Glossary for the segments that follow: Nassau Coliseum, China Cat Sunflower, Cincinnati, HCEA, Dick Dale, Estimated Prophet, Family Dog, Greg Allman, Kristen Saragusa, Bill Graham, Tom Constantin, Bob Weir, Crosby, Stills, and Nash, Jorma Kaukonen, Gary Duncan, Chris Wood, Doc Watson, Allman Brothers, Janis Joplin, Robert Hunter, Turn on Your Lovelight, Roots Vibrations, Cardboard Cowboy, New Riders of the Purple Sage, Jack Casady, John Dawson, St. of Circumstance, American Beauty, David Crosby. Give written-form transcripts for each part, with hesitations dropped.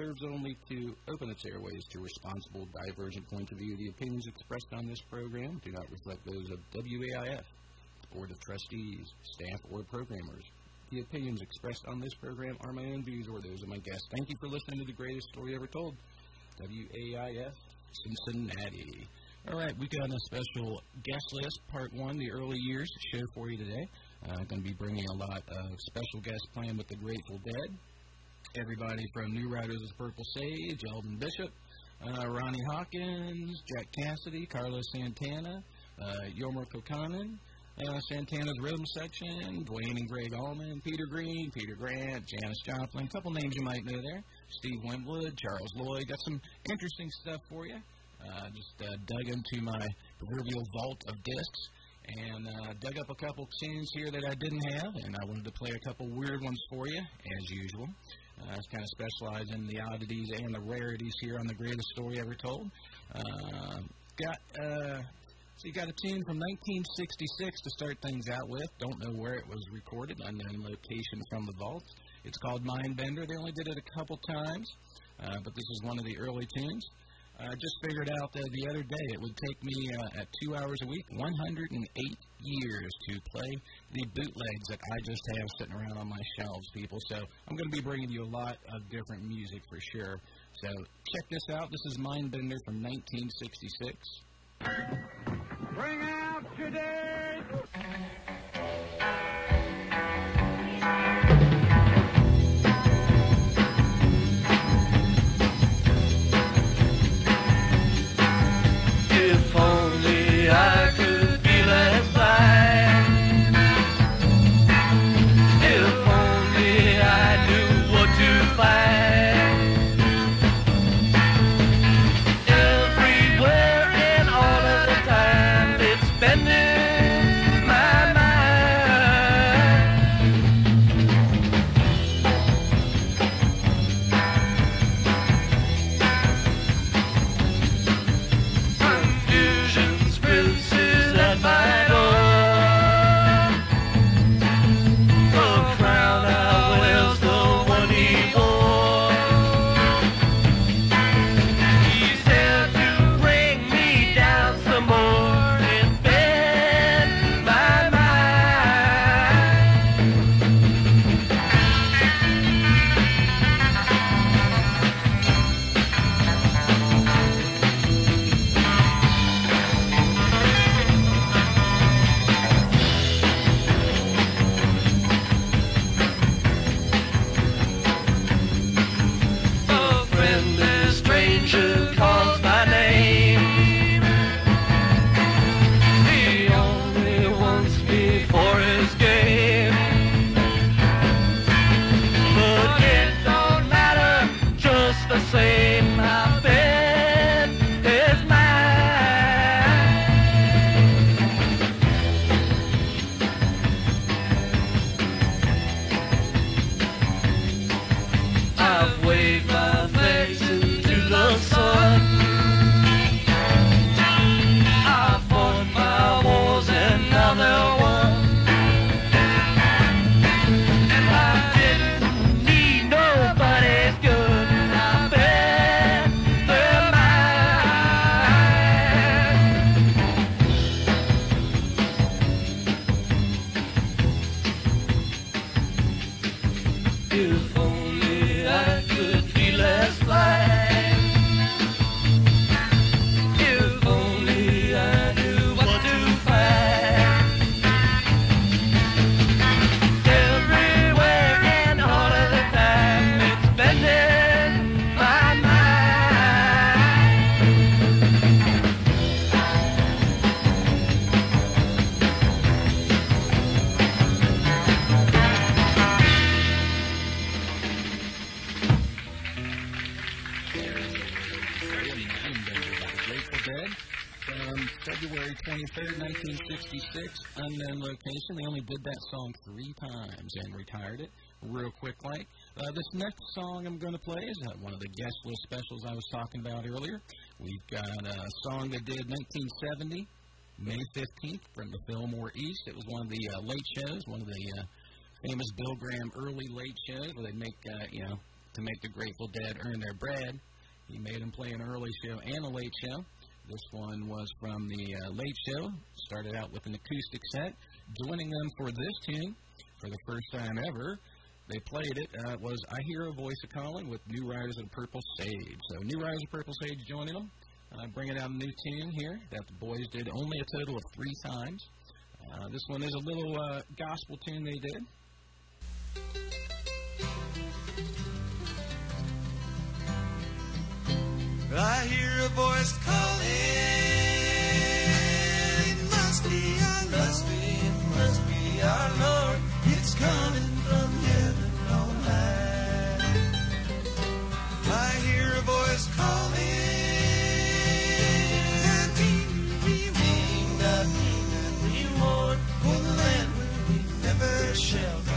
serves only to open its airways to responsible, divergent points of view. The opinions expressed on this program do not reflect those of WAIF, Board of Trustees, staff, or programmers. The opinions expressed on this program are my own views or those of my guests. Thank you for listening to the greatest story ever told, WAIF Cincinnati. All right, we got a special guest list, part one, the early years show for you today. I'm going to be bringing a lot of special guests playing with the Grateful Dead. Everybody from New Riders of the Purple Sage, Elvin Bishop, Ronnie Hawkins, Jack Casady, Carlos Santana, Jorma Kaukonen, Santana's Rhythm Section, Dwayne and Greg Allman, Peter Green, Peter Grant, Janis Joplin, a couple names you might know there, Steve Winwood, Charles Lloyd. Got some interesting stuff for you. Just dug into my proverbial vault of discs and dug up a couple tunes here that I didn't have, and I wanted to play a couple weird ones for you, as usual. I kind of specialize in the oddities and the rarities here on The Greatest Story Ever Told. So you got a tune from 1966 to start things out with. Don't know where it was recorded, unknown location from the vault. It's called Mindbender. They only did it a couple times, but this is one of the early tunes. I just figured out that the other day it would take me at 2 hours a week, 108 years to play the bootlegs that I just have sitting around on my shelves, people. So I'm going to be bringing you a lot of different music for sure. So check this out. This is Mindbender from 1966. Bring out today! If only I could be less blind. If only I knew what to find. Everywhere and all of the time, it's bending my Unknown location. They only did that song 3 times and retired it real quick-like. This next song I'm going to play is one of the guest list specials I was talking about earlier. We've got a song they did 1970, May 15th, from the Fillmore East. It was one of the late shows, one of the famous Bill Graham early late shows where they'd make, To make the Grateful Dead earn their bread, he made them play an early show and a late show. This one was from the late show. Started out with an acoustic set, joining them for this tune for the first time ever. They played it. It was I Hear a Voice A-Calling with New Riders of the Purple Sage. So New Riders of the Purple Sage joining them, bringing out a new tune here that the boys did only a total of 3 times. This one is a little gospel tune they did. I hear a voice calling, it must be our Lord, it must be our Lord, it's coming from heaven on high. I hear a voice calling, and we mean the mean reward for the land where we never shall die.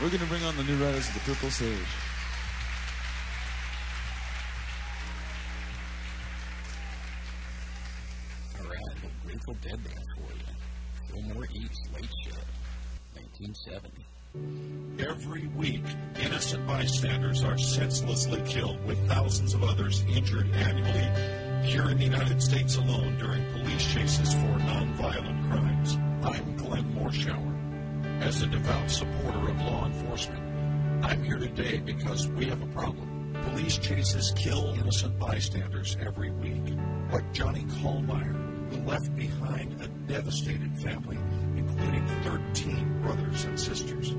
We're going to bring on the New Riders of the Purple Sage. All right, the Grateful Dead band for you. Fillmore East Late Show, 1970. Every week, innocent bystanders are senselessly killed, with thousands of others injured annually here in the United States alone during police chases for nonviolent crimes. I'm Glenn Morshower. As a devout supporter of law enforcement, I'm here today because we have a problem. Police chases kill innocent bystanders every week, like Johnny Kallmeyer, who left behind a devastated family, including 13 brothers and sisters,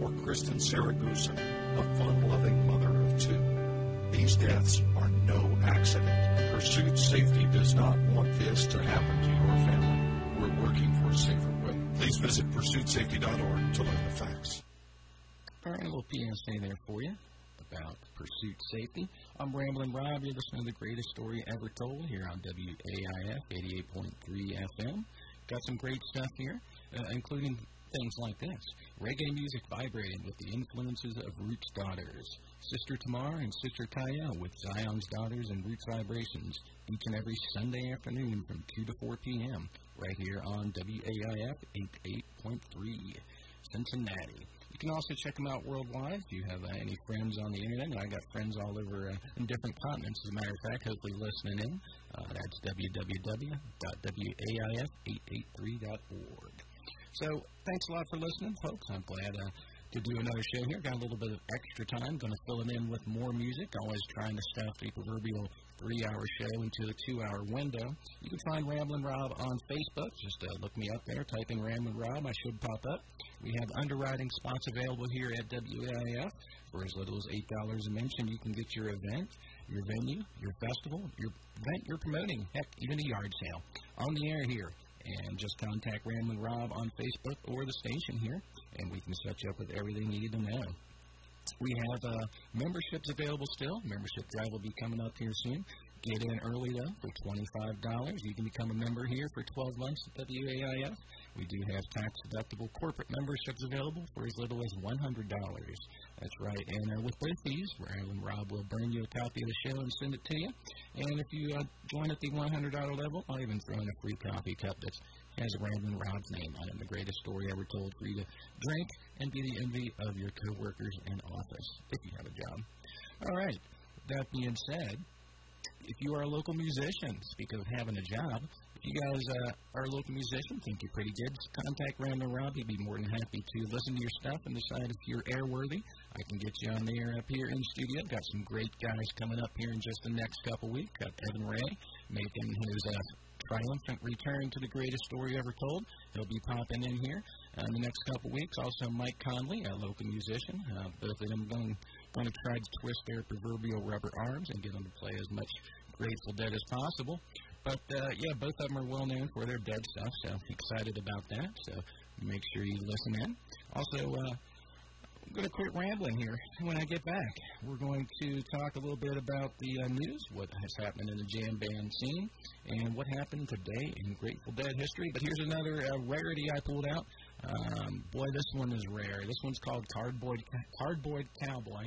or Kristen Saragusa, a fun-loving mother of 2. These deaths are no accident. Pursuit Safety does not want this to happen to your family. We're working for a safer way. Please visit PursuitSafety.org to learn the facts. All right, a little PSA there for you about Pursuit Safety. I'm Ramblin' Rob. You're listening to the greatest story ever told here on WAIF 88.3 FM. Got some great stuff here, including things like this. Reggae music vibrating with the influences of Root's Daughters. Sister Tamar and Sister Kaya with Zion's Daughters and Roots Vibrations, each and every Sunday afternoon from 2 to 4 p.m. right here on WAIF 88.3 Cincinnati. You can also check them out worldwide if you have any friends on the internet. I got friends all over in different continents, as a matter of fact, hopefully listening in. That's www.waif883.org. So thanks a lot for listening, folks. I'm glad to do another show here. Got a little bit of extra time. Going to fill it in with more music. Always trying to stuff the proverbial three-hour show into a two-hour window. You can find Ramblin' Rob on Facebook. Just look me up there. Type in Ramblin' Rob. I should pop up. We have underwriting spots available here at WAIF. For as little as $8 a mention, you can get your event, your venue, your festival, your event you're promoting. Heck, even a yard sale on the air here. And just contact Ramblin' Rob on Facebook or the station here, and we can set you up with everything you need to know. We have memberships available still. Membership drive will be coming up here soon. Get in early, though, for $25. You can become a member here for 12 months at WAIF. We do have tax-deductible corporate memberships available for as little as $100. That's right. And with both these, Ramblin' Rob will bring you a copy of the show and send it to you. And if you join at the $100 level, I'll even throw in a free coffee cup that has Ramblin' Rob's name on it. The greatest story ever told for you to drink and be the envy of your coworkers in office, if you have a job. All right. That being said, if you are a local musician, speaking of having a job, if you guys are a local musician, think you're pretty good, contact Ramblin' Rob. He'd be more than happy to listen to your stuff and decide if you're airworthy. I can get you on the air up here in the studio. Got some great guys coming up here in just the next couple weeks. Got Evan Ray making his triumphant return to the greatest story ever told. He'll be popping in here in the next couple weeks. Also, Mike Conley, a local musician. Both of them going to try to twist their proverbial rubber arms and get them to play as much Grateful Dead as possible. But, yeah, both of them are well known for their Dead stuff, so I'm excited about that. So make sure you listen in. Also, I'm going to quit rambling here when I get back. We're going to talk a little bit about the news, what has happened in the jam band scene, and what happened today in Grateful Dead history. But here's another rarity I pulled out. Boy, this one is rare. This one's called Cardboard Cowboy,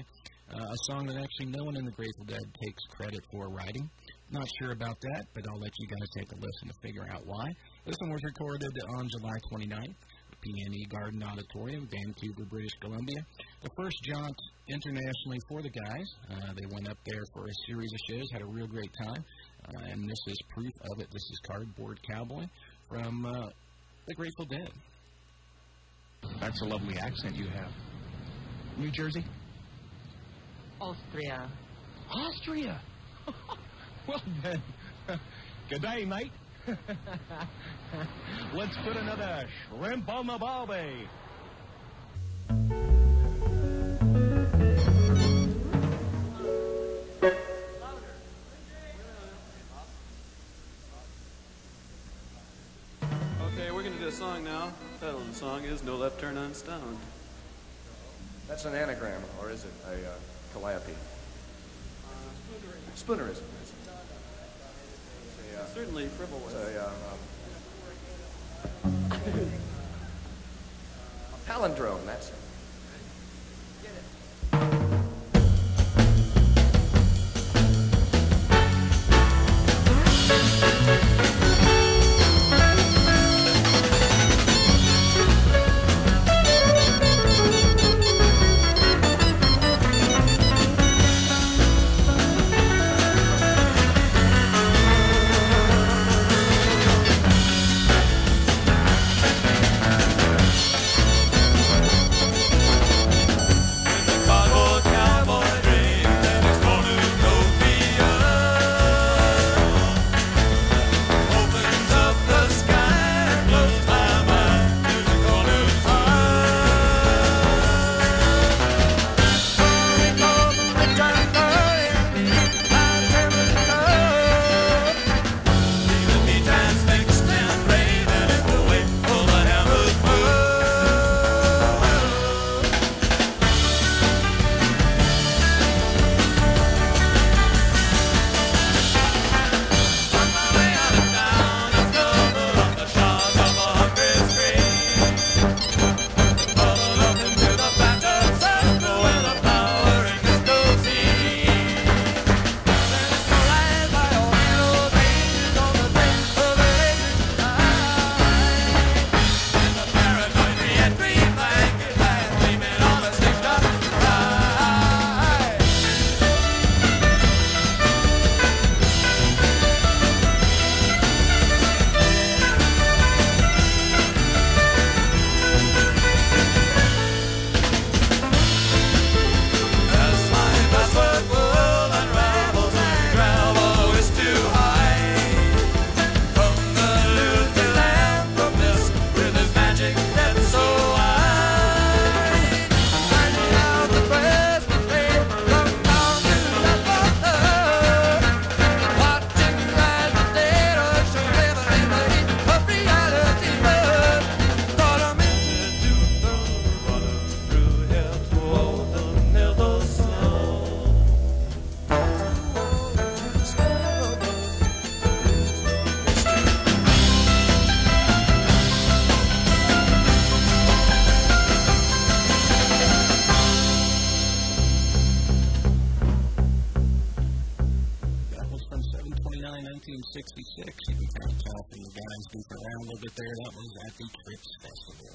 a song that actually no one in the Grateful Dead takes credit for writing. Not sure about that, but I'll let you guys take a listen to figure out why. This one was recorded on July 29th. P&E Garden Auditorium, Vancouver, British Columbia. The first jaunt internationally for the guys. They went up there for a series of shows, had a real great time, and this is proof of it. This is Cardboard Cowboy from the Grateful Dead. That's a lovely accent you have. New Jersey? Austria. Austria? Well, then, good day, mate. Let's put another shrimp on the barbie. Okay, we're going to do a song now. The title of the song is No Left Turn Unstound. That's an anagram, or is it a calliope? Spoonerism. Certainly frivolous. So, a palindrome, that's it. Get it. 1766, you can kind of tell from the guys beat around a little bit there, that was at the Trips Festival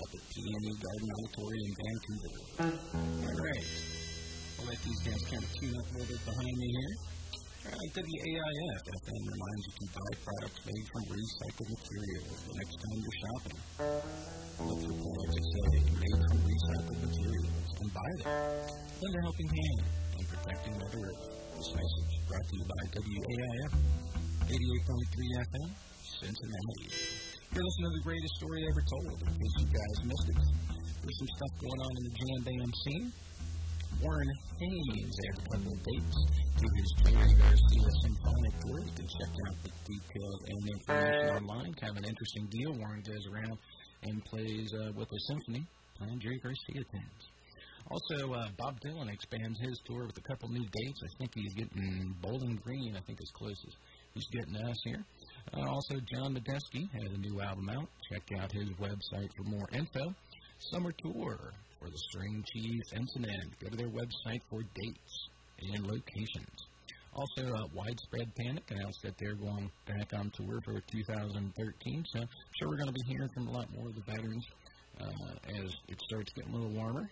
up at PNE Garden Auditorium in Vancouver. Alright, I'll let these guys kind of tune up a little bit behind me here. Alright, WAIF FM reminds you to buy products made from recycled materials the next time you're shopping. Look for products that say made from recycled materials and buy them. Lend a helping hand in protecting Mother Earth. This message brought to you by WAIF 88.3 FM, Cincinnati. You're listening to the greatest story ever told, in case you guys missed it. There's some stuff going on in the jam band scene. Warren Haynes added a couple of dates to his Jerry Garcia Symphonic Tour. You can check out the details and information online. Kind of an interesting deal. Warren goes around and plays with a symphony, playing Jerry Garcia tunes. Also, Bob Dylan expands his tour with a couple new dates. I think he's getting Bowling Green, I think is closest. He's getting us here. Also, John Medeski has a new album out. Check out his website for more info. Summer Tour for the String Cheese Incident. Go to their website for dates and locations. Also, Widespread Panic announced that they're going back on tour for 2013. So, I'm sure we're going to be hearing from a lot more of the veterans as it starts getting a little warmer.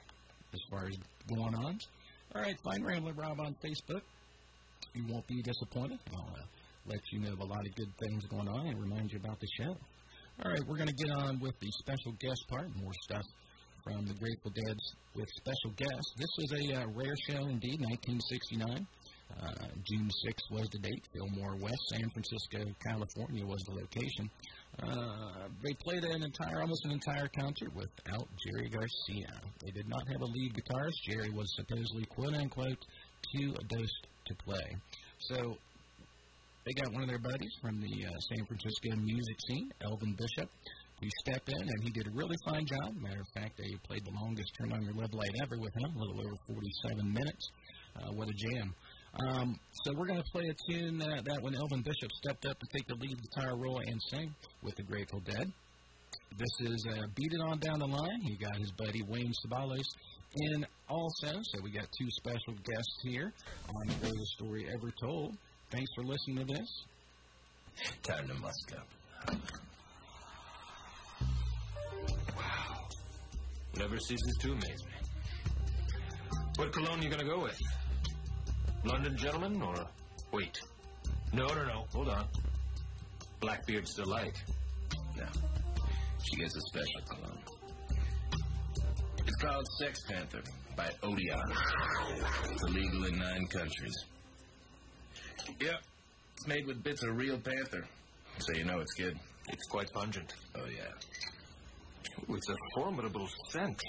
As far as going on. Alright, find Ramblin' Rob on Facebook. You won't be disappointed. I'll let you know of a lot of good things going on and remind you about the show. Alright, we're going to get on with the special guest part. More stuff from the Grateful Dead with special guests. This was a rare show indeed, 1969. June 6th was the date. Fillmore West, San Francisco, California was the location. They played almost an entire concert without Jerry Garcia. They did not have a lead guitarist. Jerry was supposedly, quote-unquote, too dosed to play. So they got one of their buddies from the San Francisco music scene, Elvin Bishop, who stepped in, and he did a really fine job. Matter of fact, they played the longest Turn On Your Love Light ever with him, a little over 47 minutes. What a jam. So we're going to play a tune that when Elvin Bishop stepped up to take the lead guitar role and sing with the Grateful Dead. This is Beat It On Down the Line. He got his buddy Wayne Ceballos in also. So we got two special guests here on The Greatest Story Ever Told. Thanks for listening to this. Time to musk up. Wow. Never ceases to amaze me. What cologne are you going to go with? London Gentleman, or wait? No. Hold on. Blackbeard's Delight. No. She gets a special cologne. It's called Sex Panther by Odeon. It's illegal in 9 countries. Yep. It's made with bits of real panther. So you know it's good. It's quite pungent. Oh, yeah. Ooh, it's a formidable scent.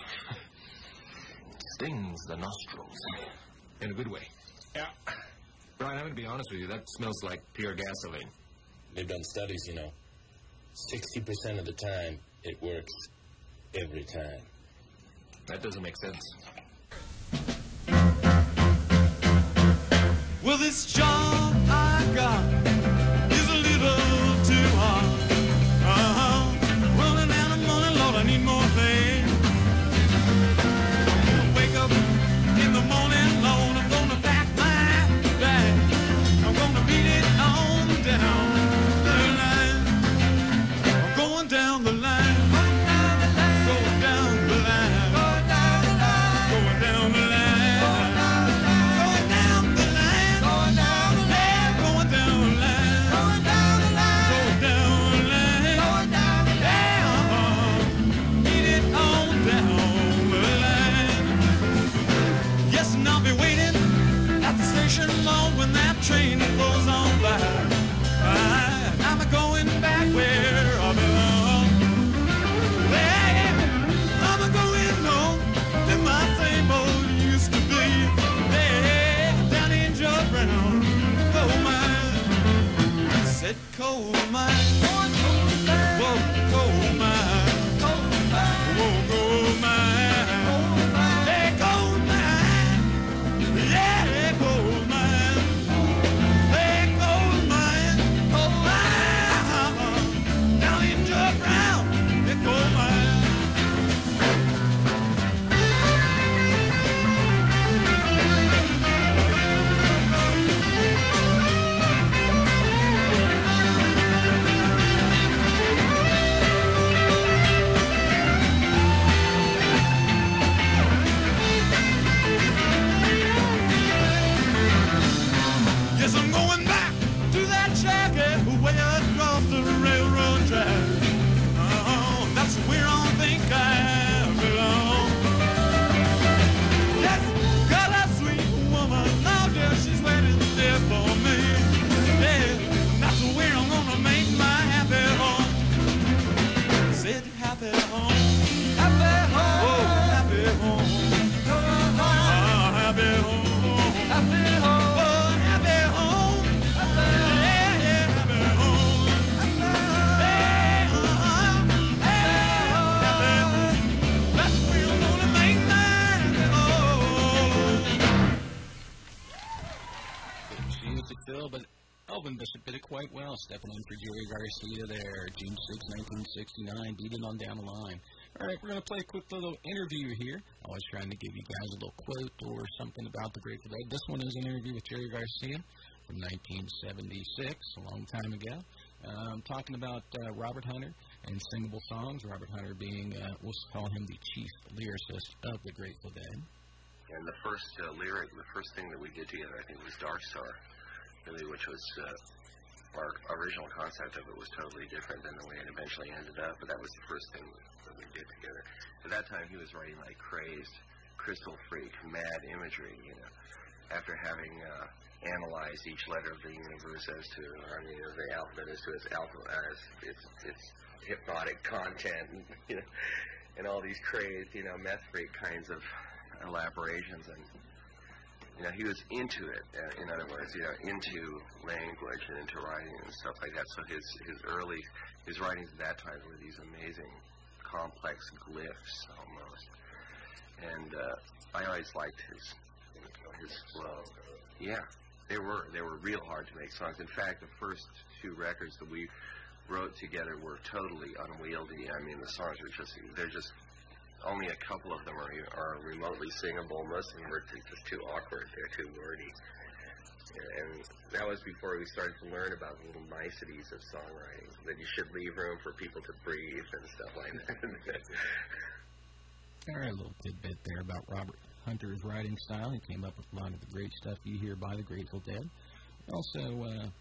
Stings the nostrils. In a good way. Yeah. Brian, I'm going to be honest with you. That smells like pure gasoline. They've done studies, you know. 60% of the time, it works every time. That doesn't make sense. Well, this job I got is a little too hard. Uh-huh. Running down the morning, Lord, I need more pain. Wake up in the morning, Lord, I'm going to pack my bag. I'm going to beat it on down the line. I'm going down the line. Going down the line. Going down the line. Going down the line. Going down the line. Going down the line. Going down the line. Going down the line. Going down the line. Going down the line. Beat it on down the line. Yes, and I'll be waiting at the station alone when that train goes on by. I'm going back where I belong. Hey, I'm going home to my same old used to be. Hey, down in your brown coal mine. I said coal mine. Whoa, coal mine. Whoa, coal mine. Hey, coal mine. Yeah, coal mine. Hey, coal mine. Coal mine. Down in your brown coal mine. music bill, but Elvin Bishop did it quite well, stepping in for Jerry Garcia there, June 6, 1969, beating on down the line. All right, we're going to play a quick little interview here. Always trying to give you guys a little quote or something about the Grateful Dead. This one is an interview with Jerry Garcia from 1976, a long time ago. Talking about Robert Hunter and singable songs. Robert Hunter being, we'll call him the chief lyricist of the Grateful Dead. And the first lyric, the first thing that we did together, I think, was Dark Star, really, which was our original concept of it was totally different than the way it eventually ended up, but that was the first thing that we did together. At that time, he was writing like crazed, crystal freak, mad imagery, you know, after having analyzed each letter of the universe as to, I mean, the alphabet as to its its hypnotic content, and, you know, and all these crazed, you know, meth freak kinds of elaborations. And you know, he was into it, in other words, you know, into language and into writing and stuff like that. So his writings at that time were these amazing, complex glyphs almost. And I always liked his flow. Yeah, they were real hard to make songs. In fact, the first two records that we wrote together were totally unwieldy. I mean, the songs are just, they're just, only a couple of them are remotely singable. Most of them are just too awkward. They're too wordy. And that was before we started to learn about the little niceties of songwriting, that you should leave room for people to breathe and stuff like that. All right, a little tidbit there about Robert Hunter's writing style. He came up with a lot of the great stuff you hear by the Grateful Dead. Also,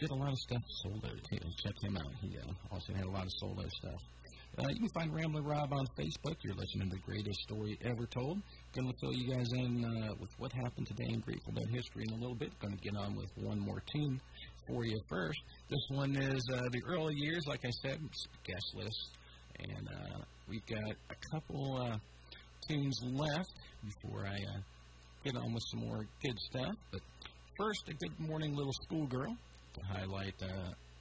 did a lot of stuff solo, too. Check him out. He also had a lot of solo stuff. You can find Ramblin' Rob on Facebook. You're listening to the greatest story ever told. Going to fill you guys in with what happened today in Grateful Dead history in a little bit. Going to get on with one more tune for you first. This one is the early years, like I said, it's guest list. And we've got a couple tunes left before I get on with some more good stuff. But first, a Good Morning Little Schoolgirl to highlight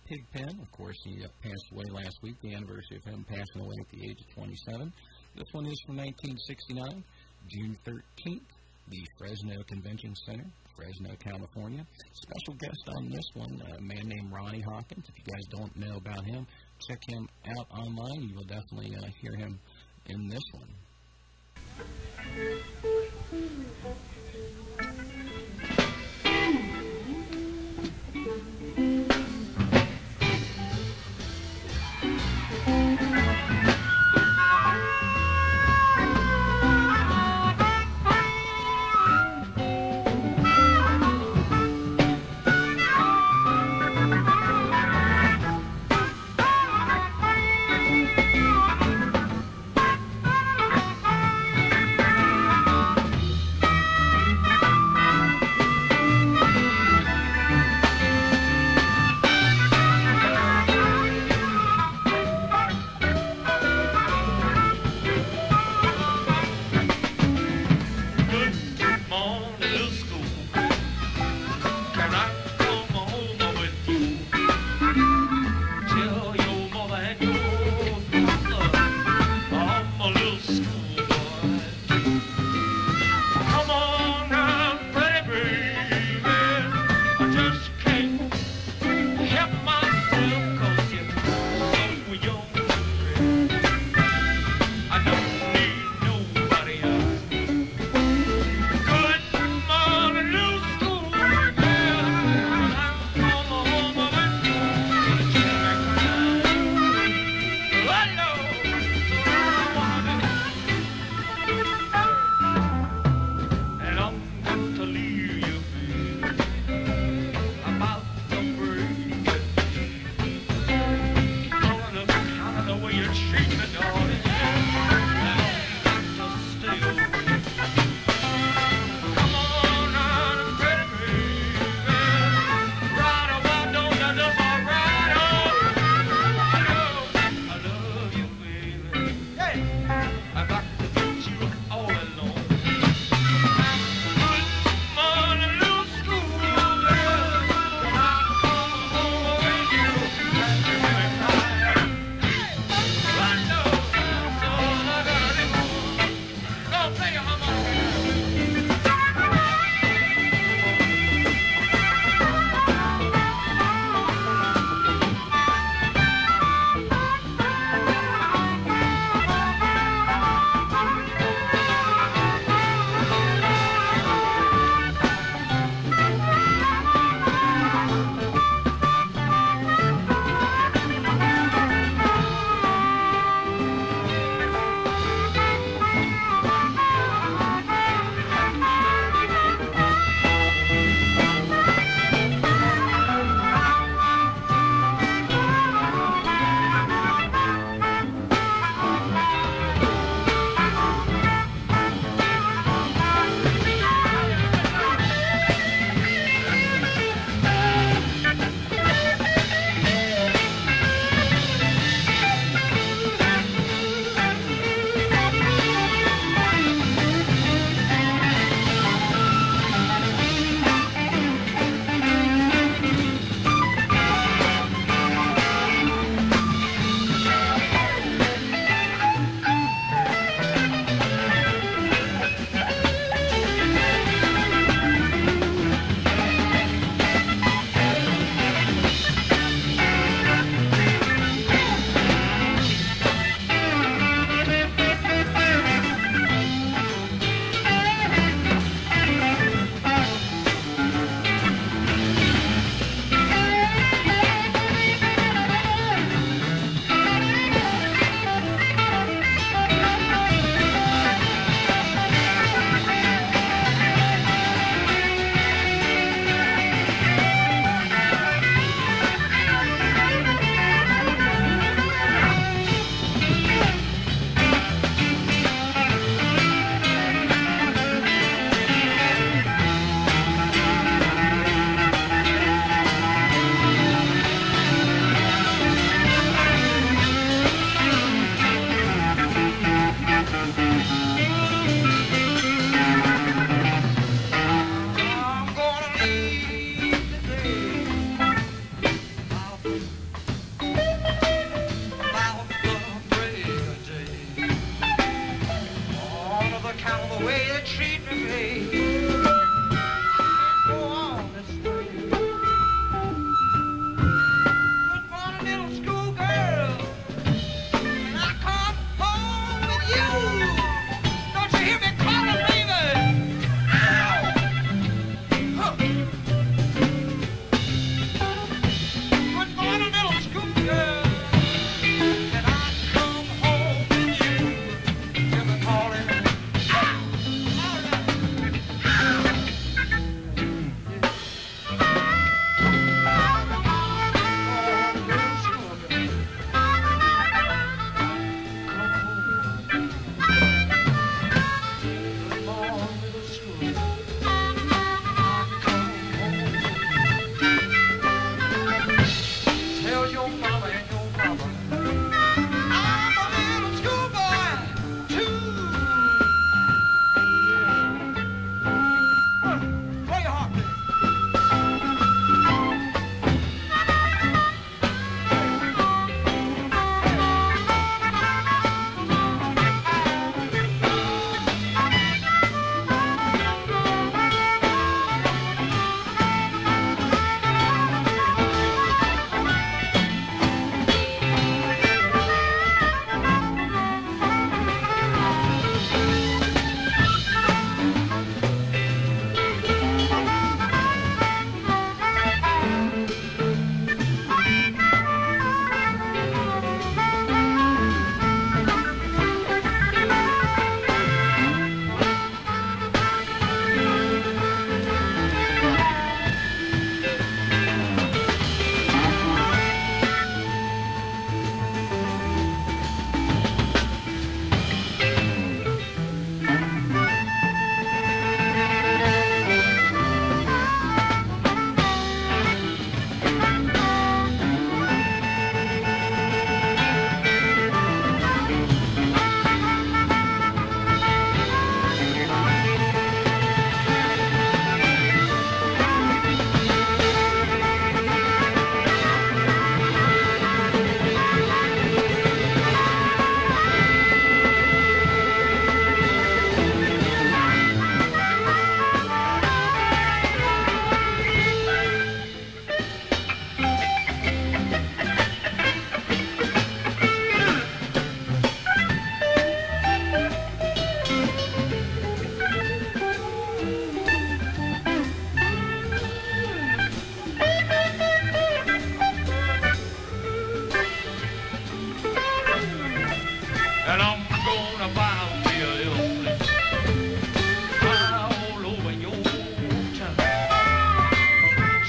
Pigpen. Of course, he passed away last week, the anniversary of him passing away at the age of 27. This one is from 1969, June 13th, the Fresno Convention Center, Fresno, California. Special guest on this one, a man named Ronnie Hawkins. If you guys don't know about him, check him out online. You will definitely hear him in this one.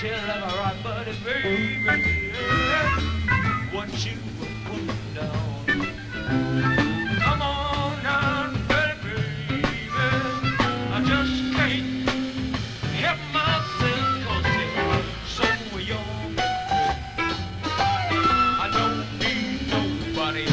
tell of a rock, but it baby, what you were putting down. Come on now, baby, I just can't help myself, 'cause it's so young. I don't need nobody.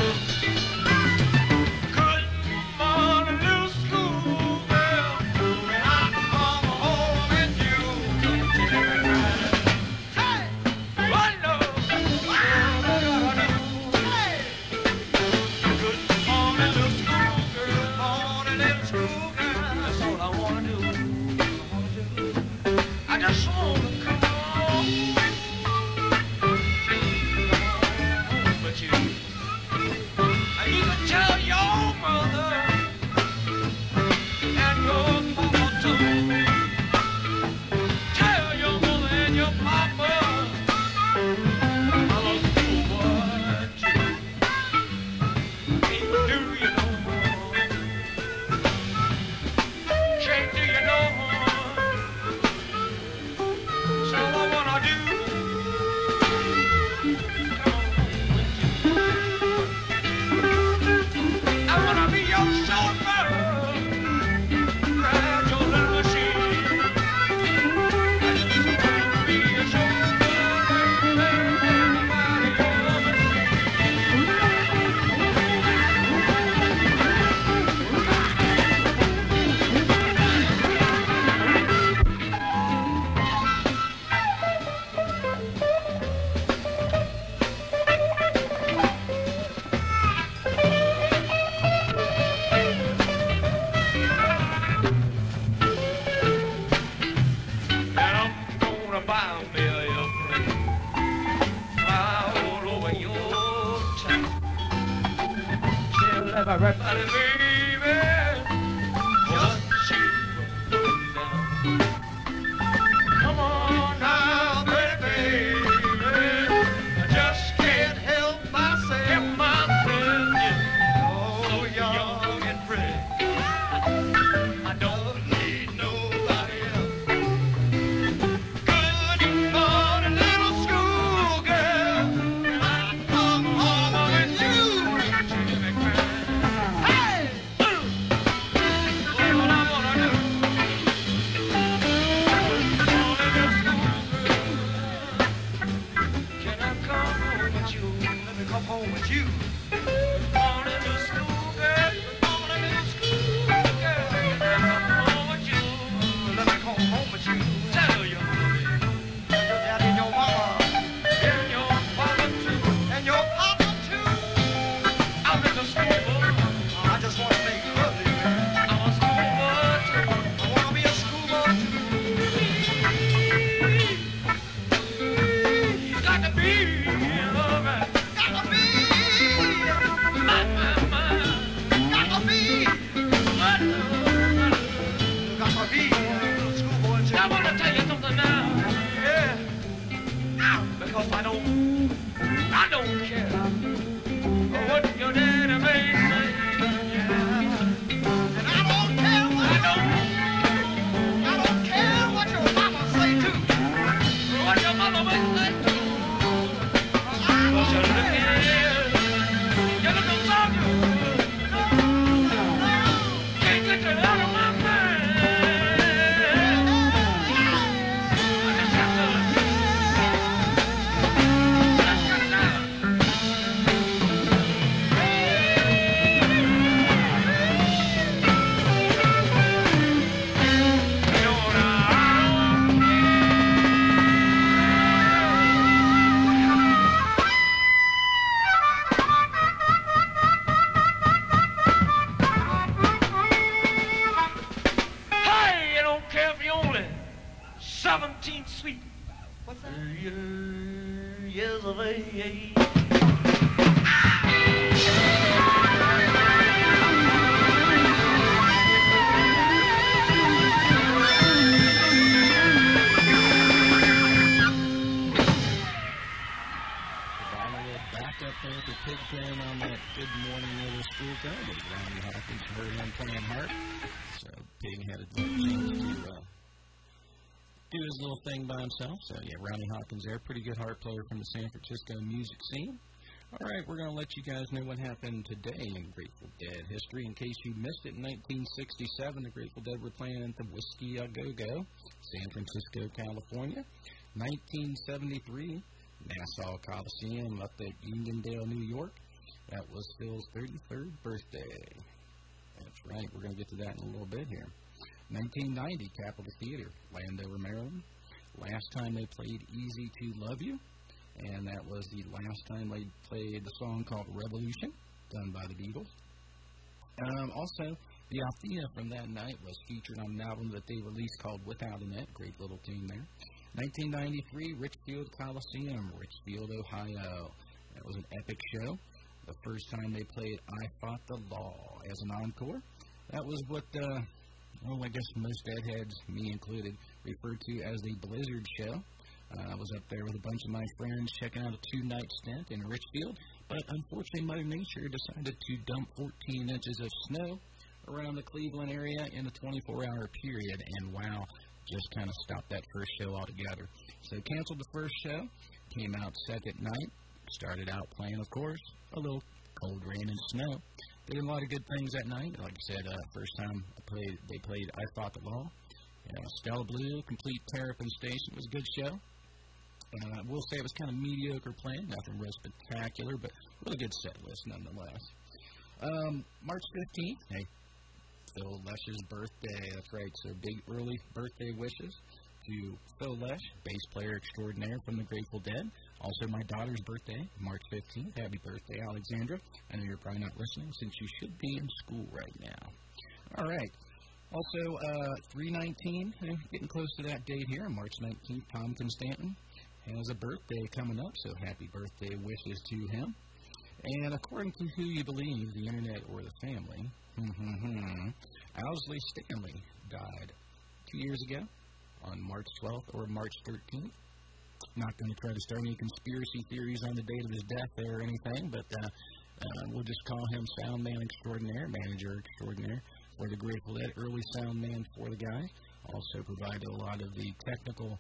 do his little thing by himself. So, yeah, Ronnie Hawkins there, pretty good harp player from the San Francisco music scene. All right, we're going to let you guys know what happened today in Grateful Dead history. In case you missed it, in 1967, the Grateful Dead were playing at the Whiskey A Go Go, San Francisco, California. 1973, Nassau Coliseum up at Uniondale, New York. That was Phil's 33rd birthday. That's right, we're going to get to that in a little bit here. 1990, Capitol Theater, Landover, Maryland. Last time they played Easy to Love You. And that was the last time they played the song called Revolution, done by the Beatles. Also, the Althea from that night was featured on an album that they released called Without a Net. Great little tune there. 1993, Richfield Coliseum, Richfield, Ohio. That was an epic show. The first time they played I Fought the Law as an encore. That was what, I guess most deadheads, me included, referred to as the Blizzard Show. I was up there with a bunch of my friends checking out a two-night stint in Richfield, but unfortunately Mother Nature decided to dump 14 inches of snow around the Cleveland area in a 24-hour period, and wow, just kind of stopped that first show altogether. So canceled the first show, came out second night, started out playing, of course, a little cold rain and snow. They did a lot of good things that night. Like I said, first time they played I Fought the Law. Stella Blue, Complete Terrapin Station was a good show. I will say it was kind of mediocre playing, nothing real spectacular, but really good set list nonetheless. March 15th, hey, Phil Lesh's birthday, that's right, so big early birthday wishes to Phil Lesh, bass player extraordinaire from the Grateful Dead. Also my daughter's birthday, March 15th, happy birthday, Alexandra. I know you're probably not listening since you should be in school right now. All right. Also, 319, getting close to that date here, March 19th, Tom Constantin has a birthday coming up, so happy birthday wishes to him. And according to who you believe, the internet or the family, Owsley Stanley died 2 years ago on March 12th or March 13th. Not going to try to start any conspiracy theories on the date of his death there or anything, but we'll just call him sound man extraordinaire, manager extraordinaire for the Grateful Dead, early sound man for the guy. Also provided a lot of the technical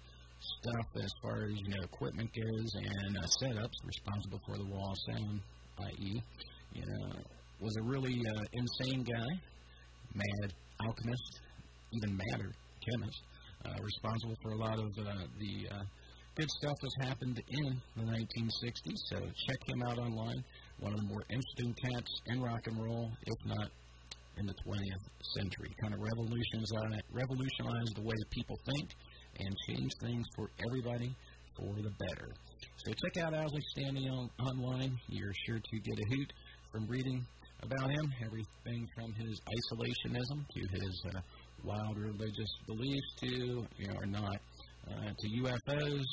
stuff as far as, equipment goes and setups, responsible for the wall sound, i.e., was a really insane guy, mad alchemist, even madder chemist, responsible for a lot of the good stuff that's happened in the 1960s, so check him out online. One of the more interesting cats in rock and roll, if not in the 20th century. Kind of revolutionized the way people think and change things for everybody for the better. So check out Owsley Stanley online. You're sure to get a hoot from reading about him, everything from his isolationism to his wild religious beliefs to, or not, to UFOs,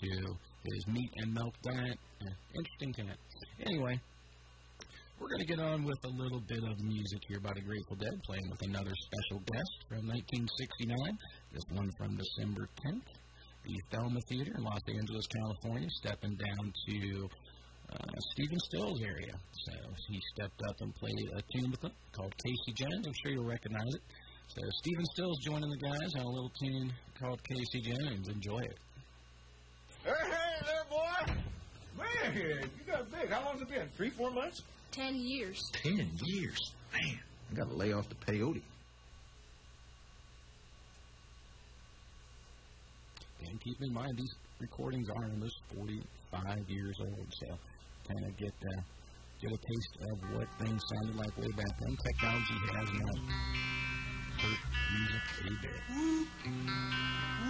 to his meat and milk diet. Interesting kind. Anyway, we're going to get on with a little bit of music here by the Grateful Dead, playing with another special guest from 1969. This one from December 10th, the Thelma Theater in Los Angeles, California, stepping down to Stephen Stills' area. So he stepped up and played a tune with them called Casey Jones. I'm sure you'll recognize it. So Stephen Stills joining the guys on a little tune called Casey Jones. Enjoy it. Hey there, boy! Man, you got big. How long has it been? 3-4 months? 10 years. 10 years? Man, I got to lay off the peyote. 10. Keep in mind, these recordings are almost 45 years old, so kind of get a taste of what things sounded like way back then. Technology has not hurt music a bit. Woo!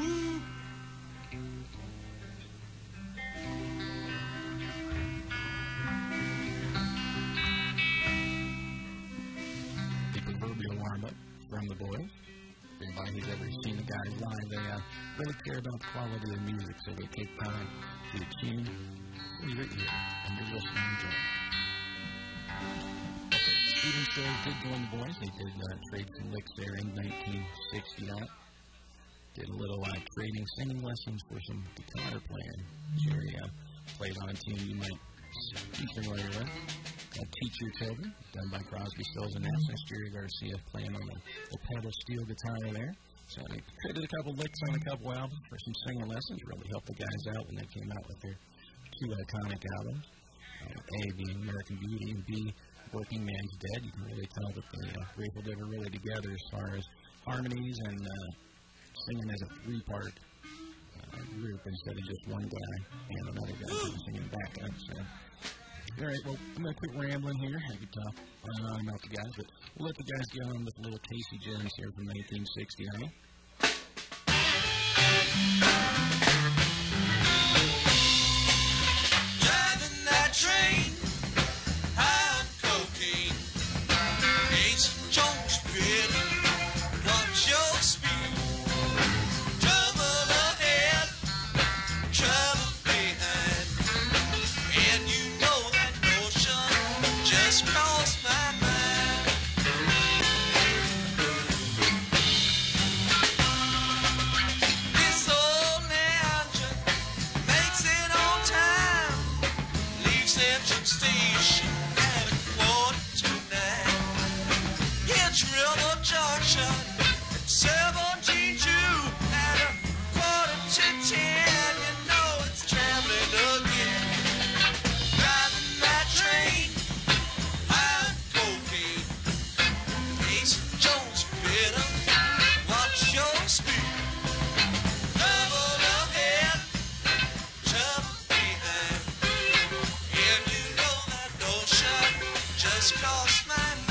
Woo! The proverbial warm-up from the boys. Anybody who's ever seen a guy live, they really care about the quality of music, so they take time to tune your ear and you're listening to it. Okay, Stephen Stills did join the boys. They did trade some licks there in 1969. Did a little trading singing lessons for some guitar playing. Jerry played on a tune you might be familiar with. Teach Your Children, done by Crosby, Stills, and Nash. Jerry Garcia playing on the pedal steel guitar there. So they created a couple licks on a couple albums for some singer lessons. Really helped the guys out when they came out with their two iconic albums. A being American Beauty and B, Working Man's Dead. You can really tell that the Grateful Dead were really together as far as harmonies and singing as a three-part group instead of just one guy and another guy singing back up. So. All right, well, I'm going to quit rambling here. I could talk on and on about the guys, but we'll let the guys get on with a little Casey Jones here from 1969. Driving that train, I'm cocaine. Casey Jones, baby, watch your speed. Trouble ahead, trouble behind, and you know that notion just crossed my mind. This old engine makes it on time, leaves Central Station at a 8:45. It's River Junction at 72 at a 9:45. You know it's traveling again. Driving that train, I'm cocaine. Casey Jones, better watch your speed. Double ahead, trouble behind, and you know that notion just crossed my mind.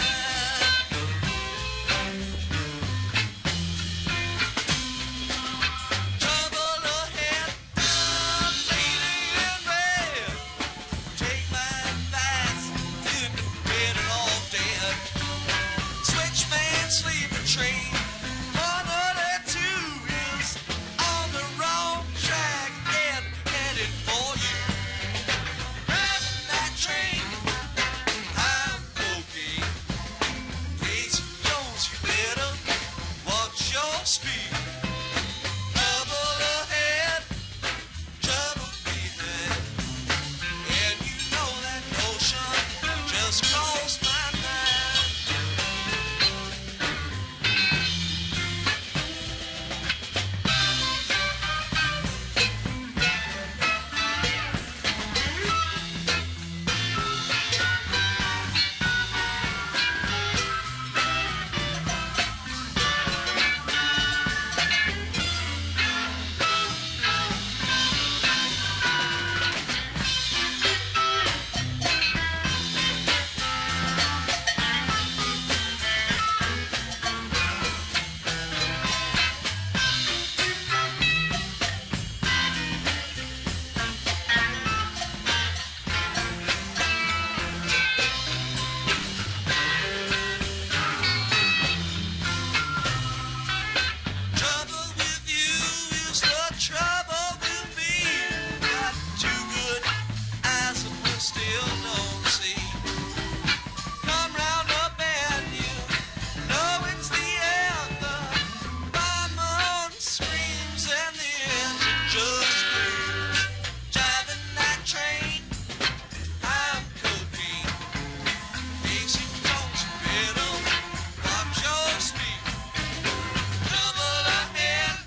Trouble ahead, I'm lady in red. Take my advice, you can bet it all dead. Switchman sleeping train, 102 is on the wrong track and headed for you. Driving that train, I'm cocaine. Casey Jones, you better watch your speed. Trouble ahead, trouble behind, and you know that notion just crossed my mind. Trouble with you is the trouble with me. Got two good eyes, but still don't see. Come round up and you know it's the other. Bombon screams and the engine just moves. Driving that train, I'm cocaine. Casey Jones, you better watch your speed. Trouble ahead,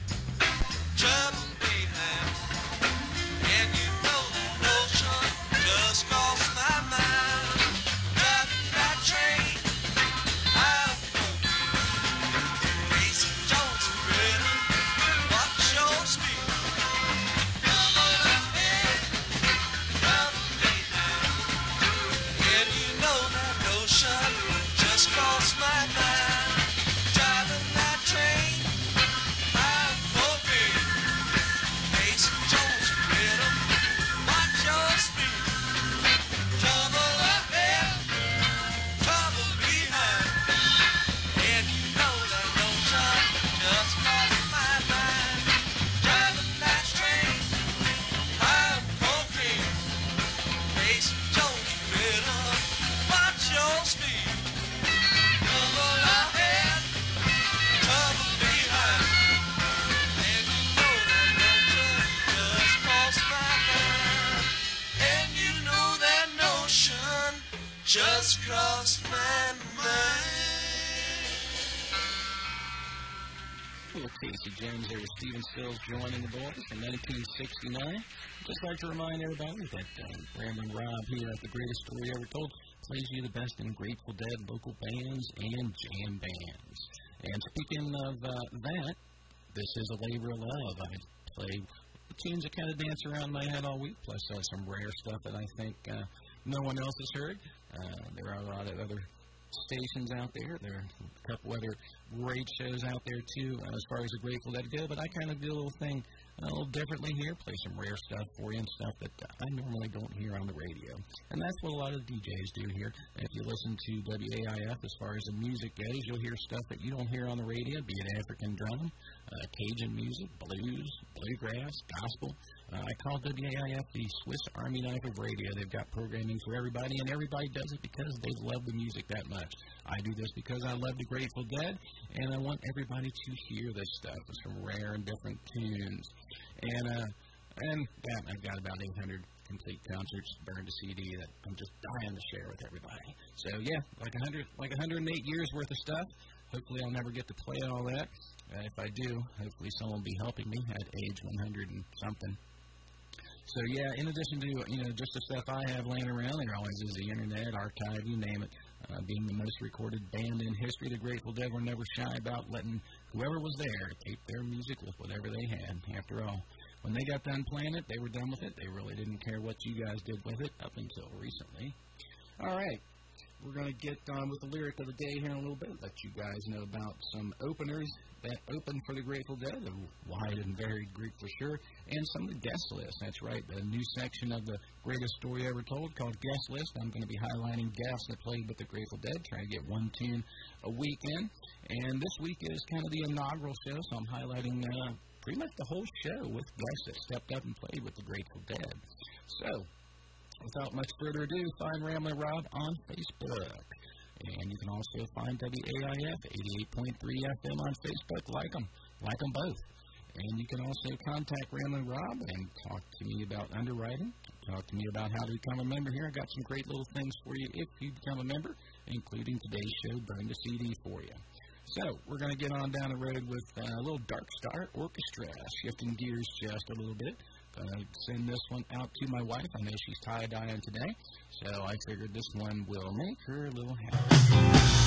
trouble behind, and you know that notion just crossed my mind. Driving that train, I'm cocaine. Casey Jones, you better watch your speed. Trouble ahead, trouble behind, and you know that notion just crossed my mind. Driving that train, I'm hoping. Casey Jones, you better watch your speed. Trouble ahead, trouble behind, and you know that notion just crossed my mind. Driving that train, I'm hoping. Casey Jones, you better watch your speed. Trouble ahead, trouble behind, and you know that notion just crossed my mind. And you know that notion just crossed my mind. with Casey Jones there, Stephen Stills joining the boys in 1969. Just like to remind everybody that Ramblin' Rob here at The Greatest Story Ever Told plays you the best in Grateful Dead, local bands, and jam bands. And speaking of that, this is a labor of love. I play tunes that kind of dance around my head all week, plus some rare stuff that I think no one else has heard. There are a lot of other stations out there. There are a couple other great shows out there, too, as far as the Grateful Dead go, but I kind of do a little thing a little differently here, play some rare stuff for you and stuff that I normally don't hear on the radio. And that's what a lot of DJs do here. If you listen to WAIF, as far as the music goes, you'll hear stuff that you don't hear on the radio, be it African drum, Cajun music, blues, bluegrass, gospel. I call WAIF the Swiss Army Knife of Radio. They've got programming for everybody, and everybody does it because they love the music that much. I do this because I love the Grateful Dead, and I want everybody to hear this stuff. It's from rare and different tunes. And yeah, I've got about 800 complete concerts burned to CD that I'm just dying to share with everybody. So yeah, like 108 years worth of stuff. Hopefully I'll never get to play all that. If I do, hopefully someone will be helping me at age 100 and something. So yeah, in addition to, you know, just the stuff I have laying around, there always is the internet, archive, you name it. Being the most recorded band in history, the Grateful Dead were never shy about letting whoever was there tape their music with whatever they had. After all, when they got done playing it, they were done with it. They really didn't care what you guys did with it up until recently. All right. We're going to get on with the lyric of the day here in a little bit, let you guys know about some openers that opened for the Grateful Dead, a wide and varied group for sure, and some of the guest lists. That's right, the new section of the Greatest Story Ever Told called Guest List. I'm going to be highlighting guests that played with the Grateful Dead, trying to get one tune a weekend. And this week is kind of the inaugural show, so I'm highlighting pretty much the whole show with guests that stepped up and played with the Grateful Dead. So, without much further ado, find Ramblin' Rob on Facebook. And you can also find WAIF 88.3 FM on Facebook. Like them both. And you can also contact Ramblin' Rob and talk to me about underwriting. Talk to me about how to become a member here. I've got some great little things for you if you become a member, including today's show, Burn the CD for you. So, we're going to get on down the road with a little Dark Star Orchestra, shifting gears just a little bit. I'm going to send this one out to my wife. I know she's tie-dyeing today, so I figured this one will make her a little happy.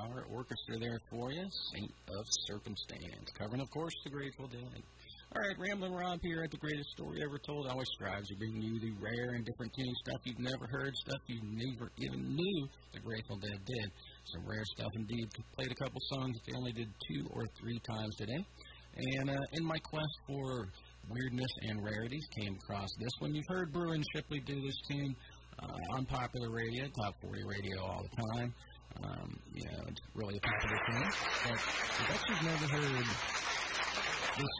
Star Orchestra there for you, Saint of Circumstance, covering, of course, the Grateful Dead. All right, Ramblin' Rob here at The Greatest Story Ever Told always strives to bring you the rare and different tunes, stuff you've never heard, stuff you never even knew the Grateful Dead did. Some rare stuff indeed. Played a couple songs that they only did 2 or 3 times today. And in my quest for weirdness and rarities, came across this one. You've heard Brew and Shipley do this tune on popular radio, top 40 radio all the time. You know, it's really a popular tune. But if that you've never heard...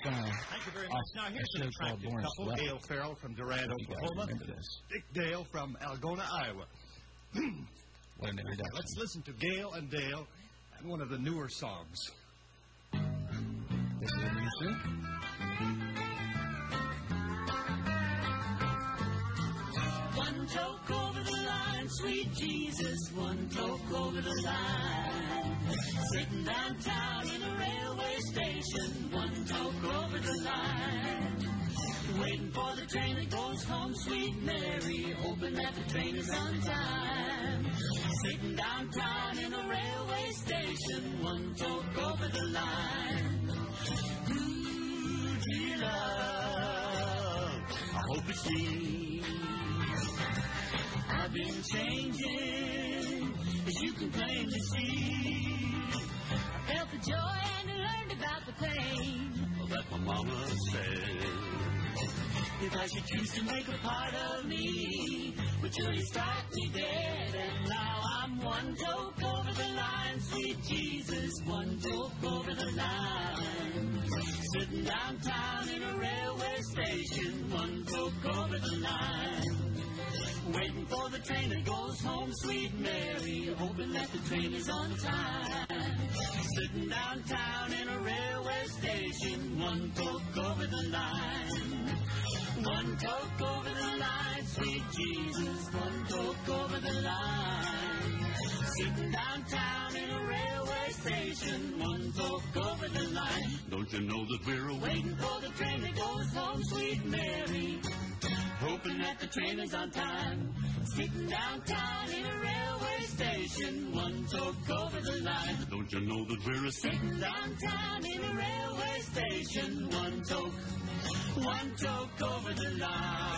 Thank you very much. Now, here's an attractive couple, Dale Farrell from Durant, Oklahoma, Dick Dale from Algona, Iowa. Let's listen to Gale and Dale and one of the newer songs. This is a new song. One toke over the line, sweet Jesus, one toke over the line. Sitting downtown in a railway station, one toke over the line. Waiting for the train that goes home, sweet Mary, hoping that the train is on time. Sitting downtown in a railway station, one toke over the line. Ooh, dear love, I hope it's me. I've been changing, as you can plainly see. I felt the joy and I learned about the pain that my mama said. If I should choose to make a part of me, would surely strike me dead. And now I'm one toke over the line, sweet Jesus, one toke over the line. Sitting downtown in a railway station, one toke over the line. Waiting for the train that goes home, sweet Mary, hoping that the train is on time. Sitting downtown in a railway station, one toke over the line. One toke over the line, sweet Jesus, one toke over the line. Sitting downtown in a railway station, one toke over the line. Don't you know that we're waiting for the train that goes home, sweet Mary, hoping that the train is on time. Sitting downtown in a railway station, one toke over the line. Don't you know that we're sitting downtown in a railway station, one toke over the line.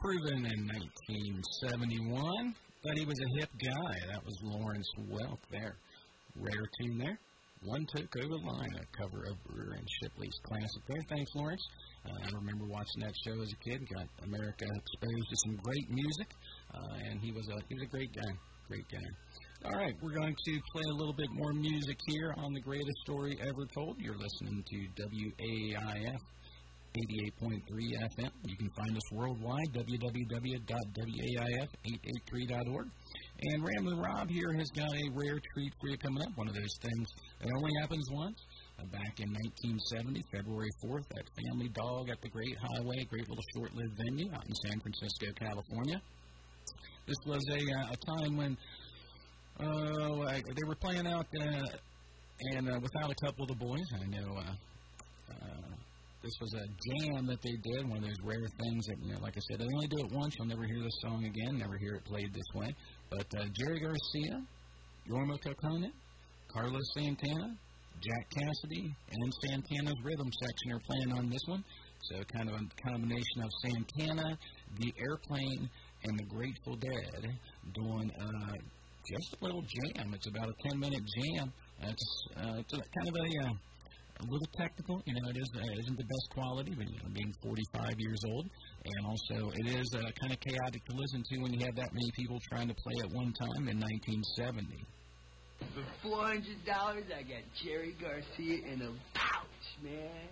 Proven in 1971, but he was a hip guy. That was Lawrence Welk there. Rare tune there. One took over the line, a cover of Brewer and Shipley's classic there. Thanks, Lawrence. I remember watching that show as a kid. Got America exposed to some great music, and he was a great guy. Great guy. All right, we're going to play a little bit more music here on The Greatest Story Ever Told. You're listening to WAIF 88.3 FM. You can find us worldwide, www.waif883.org. And Ramblin' Rob here has got a rare treat for you coming up. One of those things that only happens once. Back in 1970, February 4th, at Family Dog at the Great Highway, great little short-lived venue out in San Francisco, California. This was a time when they were playing out without a couple of the boys. I know this was a jam that they did, one of those rare things that, you know, like I said, they only do it once. You'll never hear this song again, never hear it played this way. But Jerry Garcia, Jorma Kaukonen, Carlos Santana, Jack Casady, and Santana's rhythm section are playing on this one. So kind of a combination of Santana, the Airplane, and the Grateful Dead doing just a little jam. It's about a 10-minute jam. It's kind of a little technical. You know, it isn't the best quality, but, you know, being 45 years old. And also, it is kind of chaotic to listen to when you have that many people trying to play at one time in 1970. For $400, I got Jerry Garcia in a pouch, man.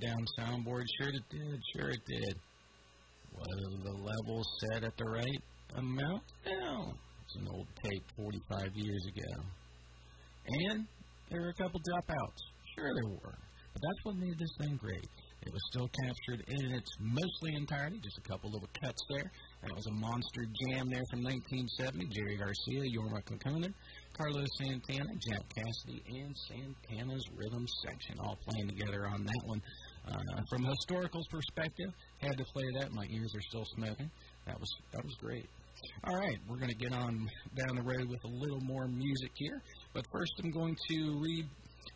Down soundboard, sure it did. Was the level set at the right amount? No. It's an old tape 45 years ago. And there were a couple dropouts. Sure there were. But that's what made this thing great. It was still captured in its mostly entirety, just a couple little cuts there. That was a monster jam there from 1970. Jerry Garcia, Jorma Kaukonen, Carlos Santana, Jack Casady, and Santana's Rhythm Section all playing together on that one. From a historical perspective, had to play that. My ears are still smoking. That was great. All right, we're going to get on down the road with a little more music here. But first, I'm going to read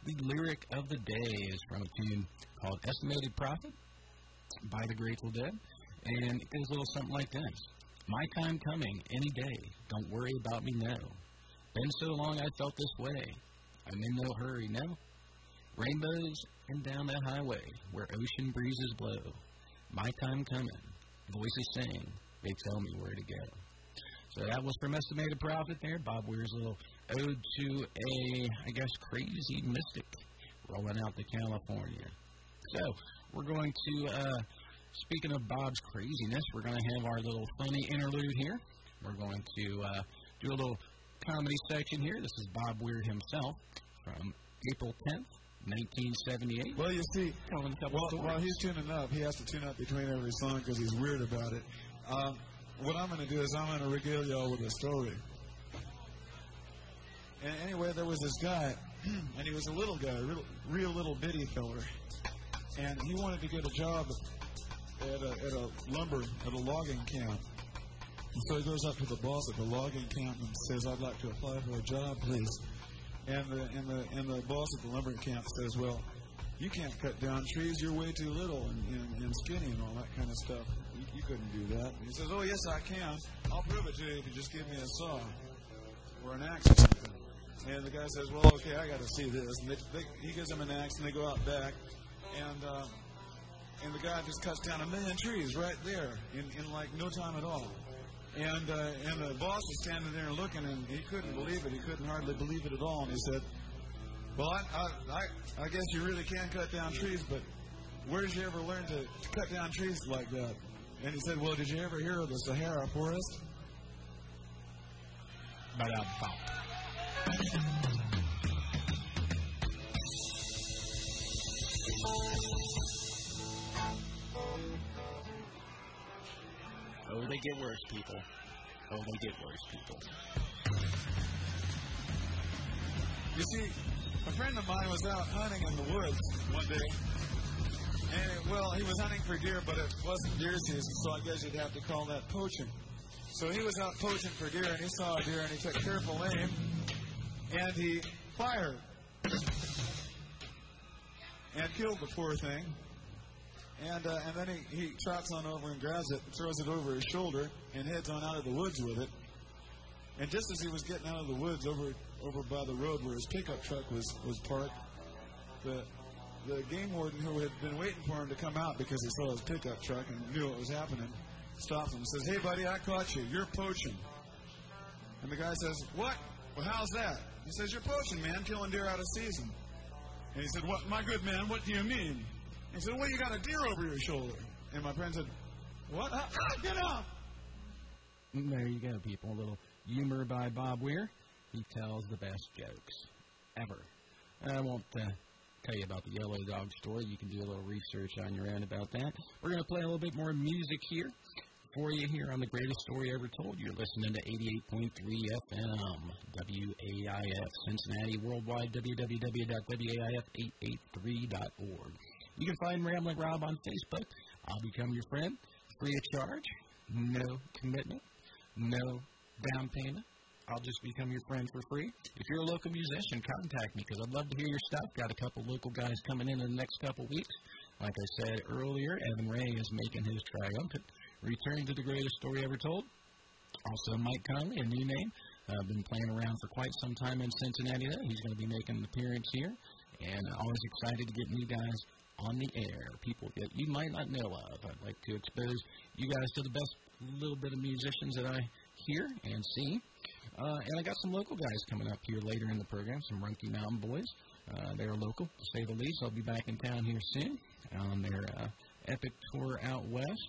the lyric of the day. It's from a tune called "Estimated Prophet" by the Grateful Dead, and it goes a little something like this: "My time coming any day. Don't worry about me now. Been so long I felt this way. I'm in no hurry now. Rainbows and down that highway where ocean breezes blow. My time coming. Voices sing. They tell me where to go." So that was from Estimated Prophet there. Bob Weir's little ode to a, I guess, crazy mystic rolling out to California. So we're going to, speaking of Bob's craziness, we're going to have our little funny interlude here. We're going to do a little comedy section here. This is Bob Weir himself from April 10th, 1978. Well, you see, while he's tuning up, he has to tune up between every song because he's weird about it. What I'm going to do is I'm going to regale y'all with a story. And anyway, there was this guy, and he was a little guy, real little bitty feller, and he wanted to get a job at a logging camp. And so he goes up to the boss at the logging camp and says, "I'd like to apply for a job, please." And the boss at the lumber camp says, "Well, you can't cut down trees. You're way too little and skinny and all that kind of stuff. You couldn't do that." And he says, "Oh, yes, I can. I'll prove it to you if you just give me a saw or an axe or something." And the guy says, "Well, okay, I got to see this." And he gives him an axe, and they go out back. And and the guy just cuts down a million trees right there in like no time at all. And the boss was standing there looking, and he couldn't believe it. He couldn't hardly believe it at all. And he said, well, I guess you really can cut down trees, but where did you ever learn to cut down trees like that? And he said, well, did you ever hear of the Sahara Forest? Oh, they get worse, people. Oh, they get worse, people. You see, a friend of mine was out hunting in the woods one day. And, well, he was hunting for deer, but it wasn't deer season, so I guess you'd have to call that poaching. So he was out poaching for deer, and he saw a deer, and he took careful aim, and he fired and killed the poor thing. And then he trots on over and grabs it, and throws it over his shoulder, and heads on out of the woods with it. And just as he was getting out of the woods over by the road where his pickup truck was parked, the game warden, who had been waiting for him to come out because he saw his pickup truck and knew what was happening, stops him and says, hey, buddy, I caught you. You're poaching. And the guy says, what? Well, how's that? He says, you're poaching, man, killing deer out of season. And he said, what, my good man, what do you mean? And he said, well, you got a deer over your shoulder. And my friend said, what? Get up! There you go, people. A little humor by Bob Weir. He tells the best jokes ever. I won't... tell you about the LA Dog story. You can do a little research on your end about that. We're going to play a little bit more music here for you here on The Greatest Story Ever Told. You're listening to 88.3 FM, WAIF, Cincinnati, worldwide, www.waif883.org. You can find Ramblin' Rob on Facebook. I'll become your friend, free of charge, no commitment, no down payment. I'll just become your friend for free. If you're a local musician, contact me because I'd love to hear your stuff. Got a couple local guys coming in the next couple weeks. Like I said earlier, Evan Ray is making his triumphant return to The Greatest Story Ever Told. Also, Mike Conley, a new name. I've been playing around for quite some time in Cincinnati. He's going to be making an appearance here. And always excited to get new guys on the air, people that you might not know of. I'd like to expose you guys to the best little bit of musicians that I hear and see. And I got some local guys coming up here later in the program, some Rumpke Mountain Boys. They're local, to say the least. I'll be back in town here soon on their epic tour out west.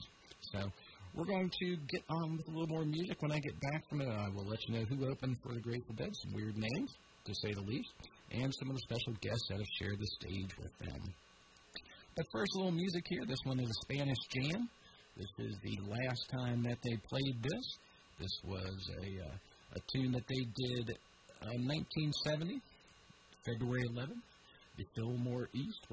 So we're going to get on with a little more music. When I get back from it, I will let you know who opened for the Grateful Dead, some weird names, to say the least, and some of the special guests that have shared the stage with them. But first, a little music here. This one is a Spanish jam. This is the last time that they played this. This was a tune that they did in 1970, February 11th, the Fillmore East.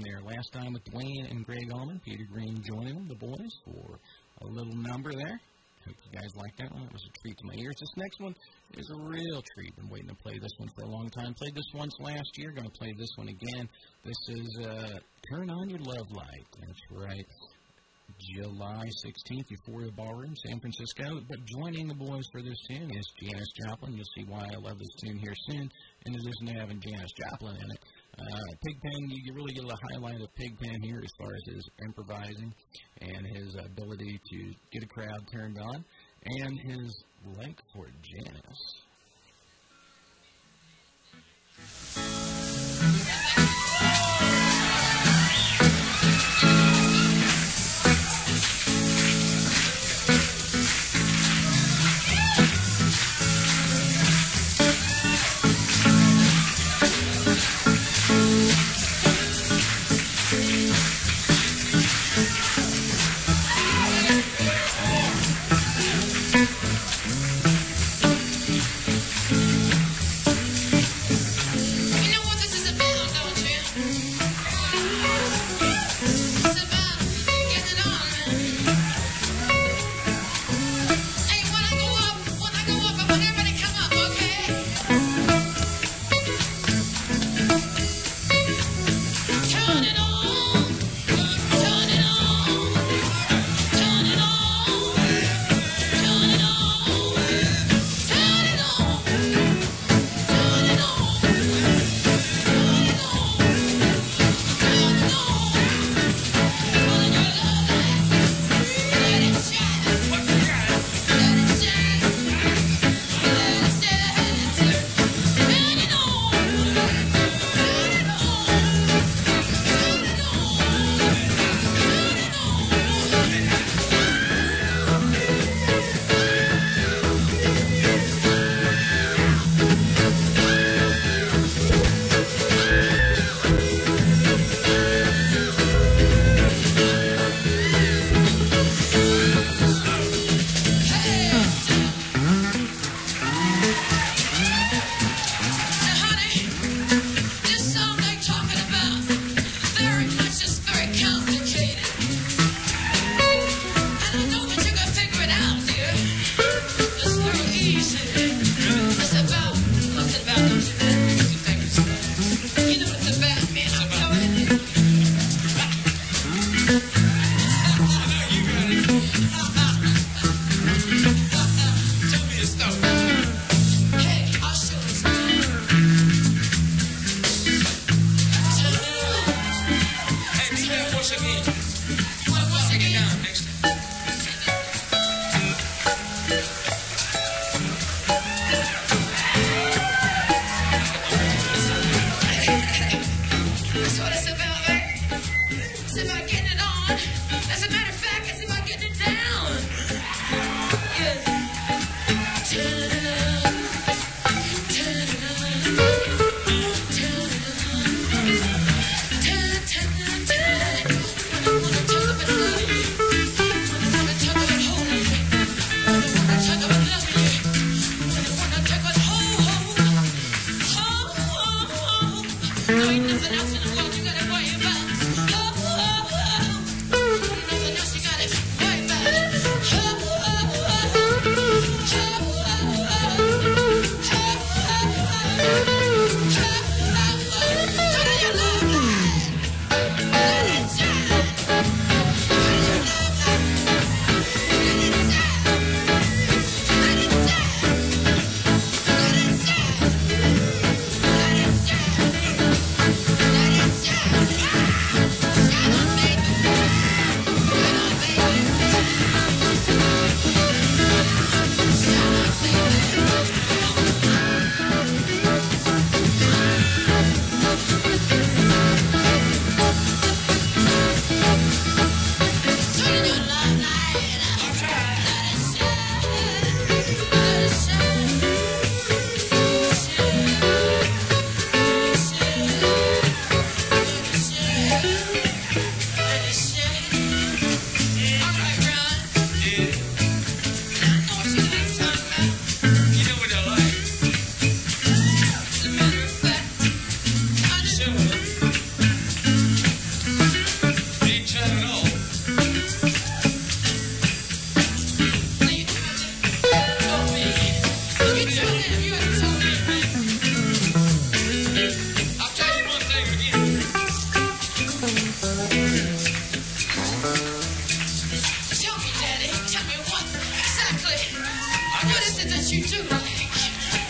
from their last time with Dwayne and Greg Allman. Peter Green joining the boys for a little number there. Hope you guys like that one. It was a treat to my ears. This next one is a real treat. Been waiting to play this one for a long time. Played this once last year. Going to play this one again. This is Turn On Your Love Light. That's right. July 16th, Euphoria Ballroom, San Francisco. But joining the boys for this tune is Janis Joplin. You'll see why I love this tune here soon. In addition to having Janis Joplin in it. Pigpen, you really get a highlight of Pigpen here as far as his improvising and his ability to get a crowd turned on and his length for Janis.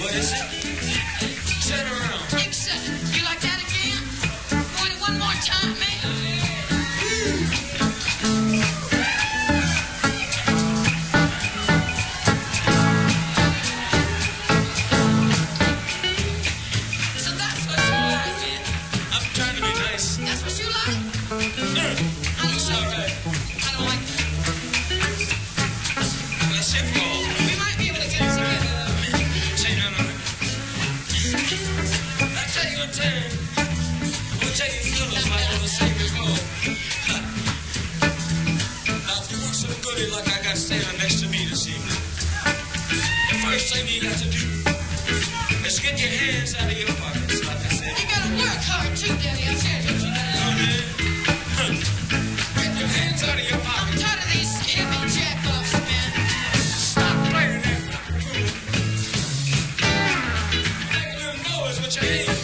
What is it? Turn around. Exit. You like that again? Want it one more time, man? So that's what you like, man. I'm trying to be nice. That's what you like? No. I'm sorry. I don't like that. That's your fault. We might be able to get it together. We'll take these girls like I was saying before. Now, if you want some goodie like I got standing next to me this evening, the first thing you got to do is get your hands out of your pockets, like I said. You gotta work hard too, Daddy. I tell you. Get your hands out of your pockets. I'm tired of these heavy jack-offs, man. Stop playing that rock and roll. Make a little noise with your hands.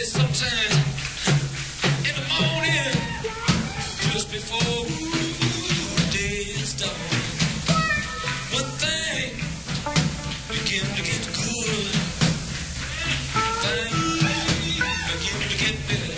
early sometime in the morning, just before the day is done. One thing begin to get good, things begin to get better.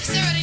Is there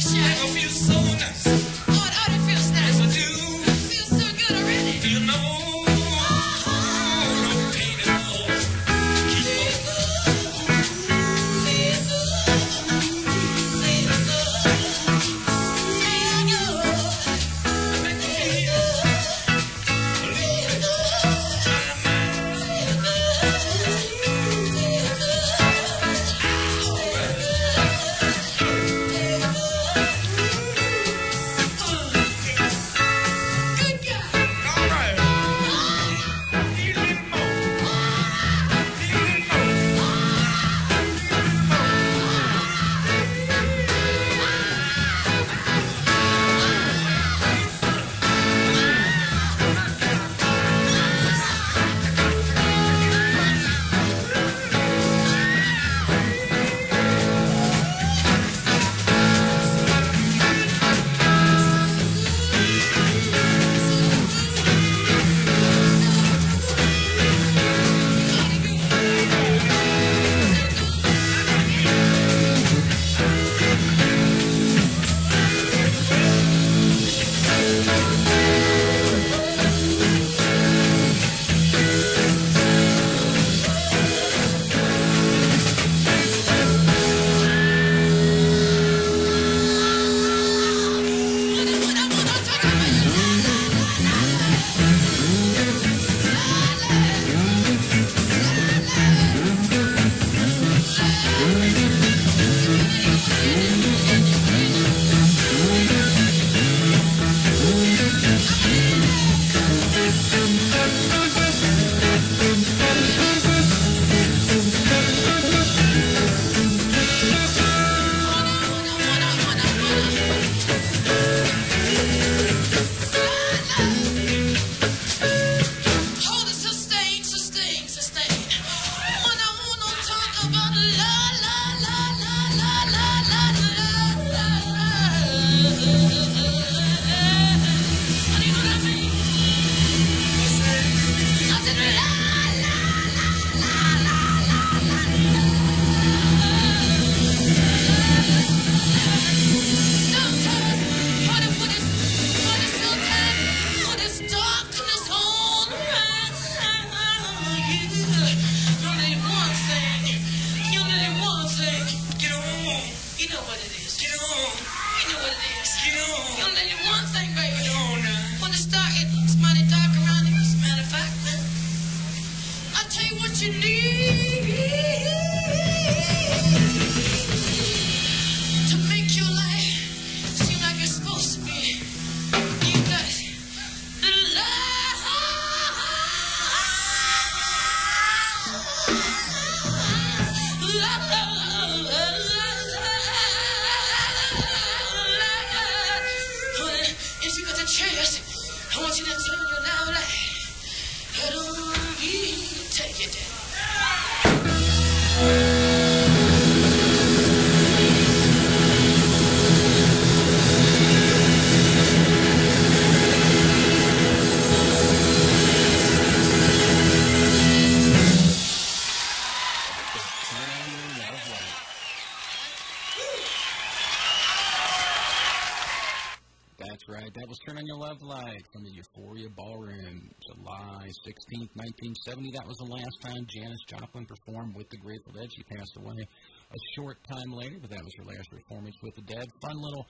1970, that was the last time Janis Joplin performed with the Grateful Dead. She passed away a short time later, but that was her last performance with the Dead. Fun little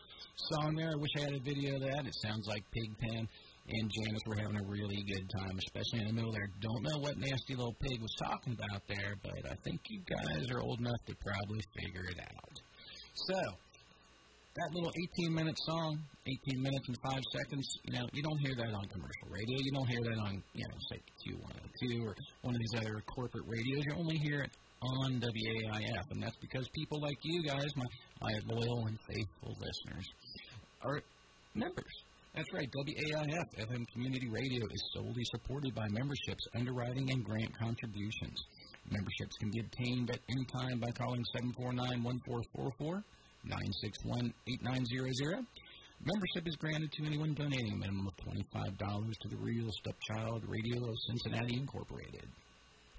song there. I wish I had a video of that. It sounds like Pigpen and Janis were having a really good time, especially in the middle there. Don't know what nasty little pig was talking about there, but I think you guys are old enough to probably figure it out. So, that little 18-minute song, 18 minutes and 5 seconds, you know, you don't hear that on commercial radio. You don't hear that on, you know, say Q102 or one of these other corporate radios. You only hear it on WAIF, and that's because people like you guys, my loyal and faithful listeners, are members. That's right, WAIF, FM Community Radio, is solely supported by memberships, underwriting, and grant contributions. Memberships can be obtained at any time by calling 749-1444. 961-8900. Membership is granted to anyone donating a minimum of $25 to the Real Stepchild Radio of Cincinnati, Incorporated.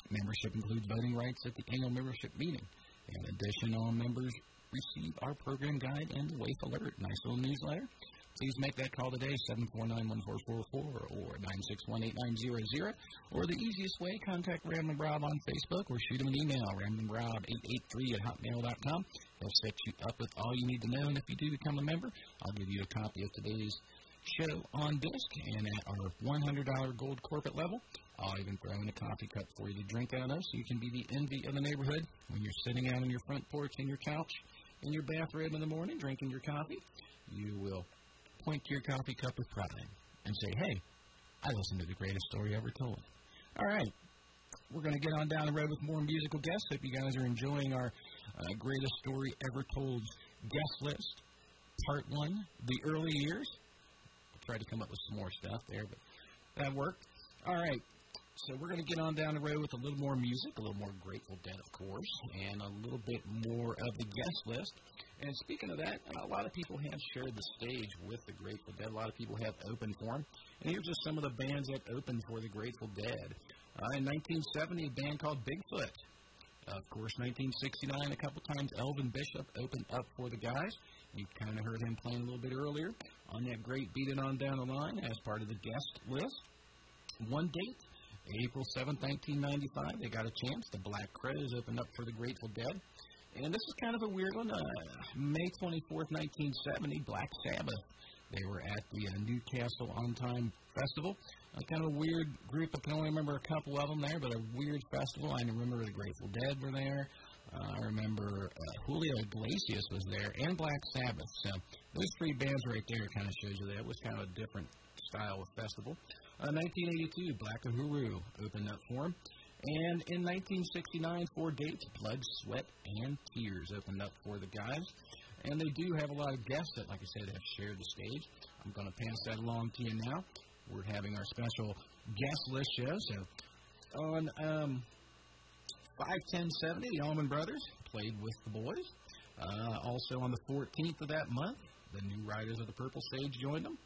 Membership includes voting rights at the annual membership meeting. In addition, all members receive our program guide and the WAIF Alert. Nice little newsletter. Please make that call today, 749-1444 or 961-8900. Or the easiest way, contact Ramblin' Rob on Facebook or shoot him an email, ramblinrob883@hotmail.com. They'll set you up with all you need to know, and if you do become a member, I'll give you a copy of today's show on disc, and at our $100 gold corporate level, I'll even throw in a coffee cup for you to drink out of, so you can be the envy of the neighborhood when you're sitting out on your front porch, in your couch, in your bathroom in the morning, drinking your coffee. You will point to your coffee cup with pride and say, hey, I listened to the greatest story ever told. All right, we're going to get on down the road with more musical guests. Hope you guys are enjoying our Greatest Story Ever Told guest list, part 1, the early years. I'll try to come up with some more stuff there, but that worked. All right, so we're going to get on down the road with a little more music, a little more Grateful Dead, of course, and a little bit more of the guest list. And speaking of that, a lot of people have shared the stage with the Grateful Dead. A lot of people have opened for them. And here's just some of the bands that opened for the Grateful Dead. In 1970, a band called Bigfoot. Of course, 1969, a couple times, Elvin Bishop opened up for the guys. You kind of heard him playing a little bit earlier on that great Beat It On Down the Line as part of the guest list. One date, April 7, 1995, they got a chance. The Black Crowes opened up for the Grateful Dead. And this is kind of a weird one. May 24, 1970, Black Sabbath. They were at the Newcastle On Time Festival. Kind of a weird group. I can only remember a couple of them there, but a weird festival. I remember the Grateful Dead were there. I remember Julio Iglesias was there, and Black Sabbath. So those three bands right there kind of shows you that. It was kind of a different style of festival. 1982, Black Uhuru opened up for them. And in 1969, 4 dates, Blood, Sweat, and Tears opened up for the guys. And they do have a lot of guests that, like I said, have shared the stage. I'm going to pass that along to you now. We're having our special guest list show. So on 5/10/70, the Allman Brothers played with the boys. Also on the 14th of that month, The New Riders of the Purple Sage joined them.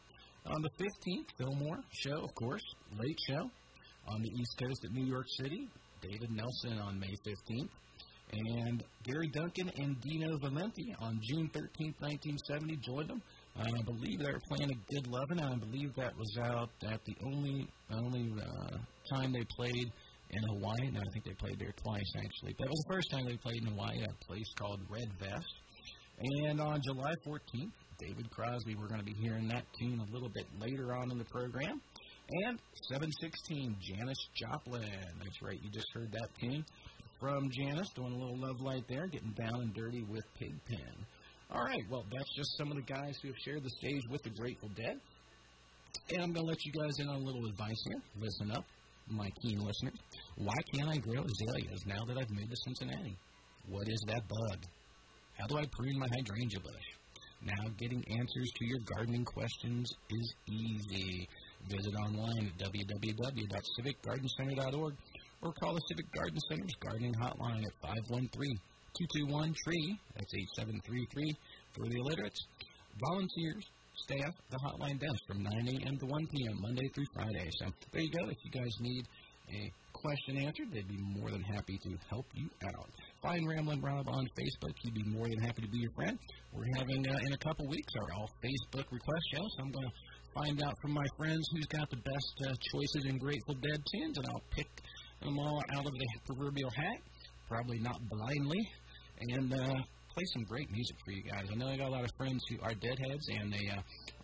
On the 15th, Fillmore show, of course, late show. On the East Coast at New York City, David Nelson on May 15th. And Gary Duncan and Dino Valenti on June 13th, 1970 joined them. I believe they were playing a Good Lovin', and I believe that was out at the only time they played in Hawaii. No, I think they played there twice, actually. That was the first time they played in Hawaii at a place called Red Vest. And on July 14th, David Crosby, we're going to be hearing that tune a little bit later on in the program. And 7/16, Janis Joplin. That's right, you just heard that tune from Janis, doing a little love light there, getting down and dirty with Pigpen. All right, well, that's just some of the guys who have shared the stage with the Grateful Dead. And I'm going to let you guys in on a little advice here. Listen up, my keen listeners. Why can't I grow azaleas now that I've moved to Cincinnati? What is that bug? How do I prune my hydrangea bush? Now, getting answers to your gardening questions is easy. Visit online at www.civicgardencenter.org or call the Civic Garden Center's gardening hotline at 513-221-TREE. That's 8733 for the illiterates. Volunteers stay up at the hotline desk from 9 a.m. to 1 p.m. Monday through Friday. So there you go. If you guys need a question answered, they'd be more than happy to help you out. Find Ramblin' Rob on Facebook. He'd be more than happy to be your friend. We're having, in a couple weeks, our all-Facebook request show, so I'm going to find out from my friends who's got the best choices in Grateful Dead tunes, and I'll pick them all out of the proverbial hat, probably not blindly, and play some great music for you guys. I know I got a lot of friends who are deadheads, and they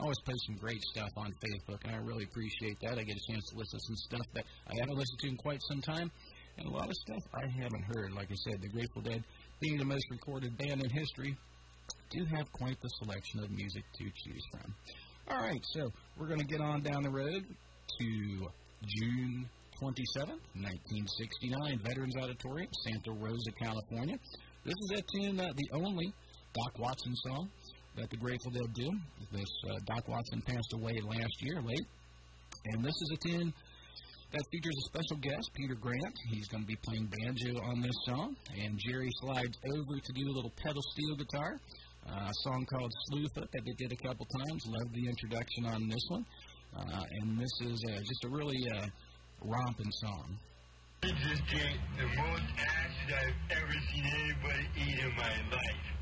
always play some great stuff on Facebook, and I really appreciate that. I get a chance to listen to some stuff that I haven't listened to in quite some time, and a lot of stuff I haven't heard. Like I said, the Grateful Dead, being the most recorded band in history, do have quite the selection of music to choose from. All right, so we're going to get on down the road to June 27th, 1969, Veterans Auditorium, Santa Rosa, California. This is that tune, the only Doc Watson song that the Grateful Dead do. This Doc Watson passed away last year, late, and this is a tune that features a special guest, Peter Grant. He's going to be playing banjo on this song, and Jerry slides over to do a little pedal steel guitar. A song called Slewfoot that they did a couple times. Love the introduction on this one. And this is just a really romping song. This is the most acid I've ever seen anybody eat in my life.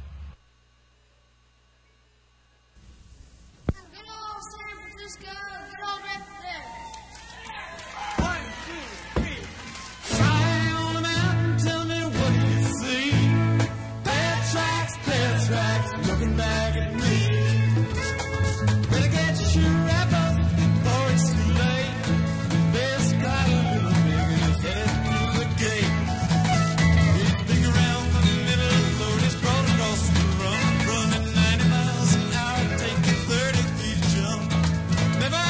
Good old San Francisco, good old right there. Looking back at me, better get your wrap up before it's too late. Best got a little bit of headed through the gate. Big around from the middle of the road is brought across the road. Running 90 miles an hour, taking 33 jump. Never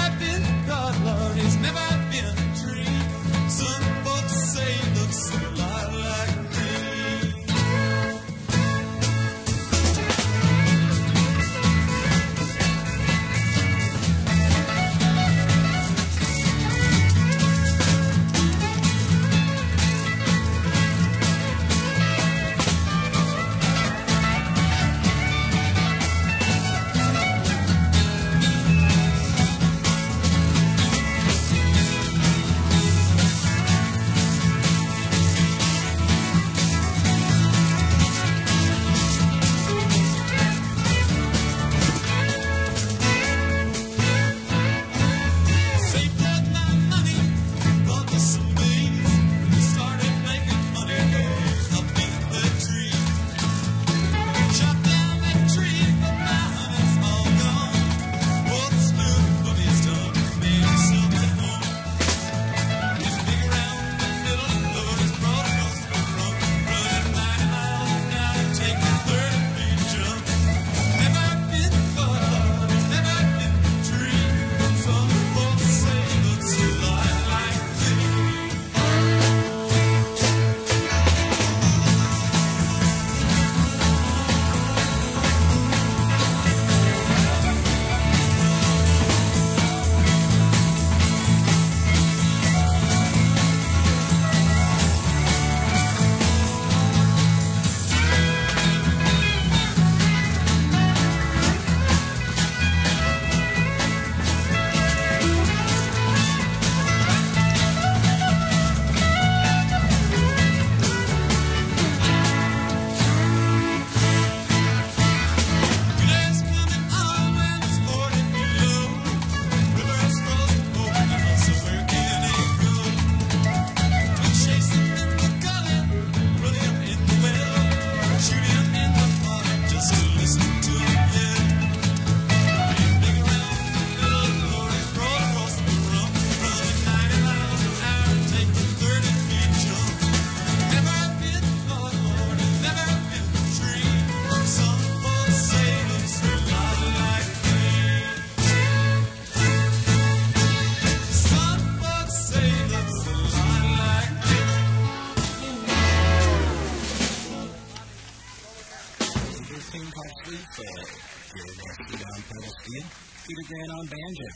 Douglas Good, Peter Grant on banjo.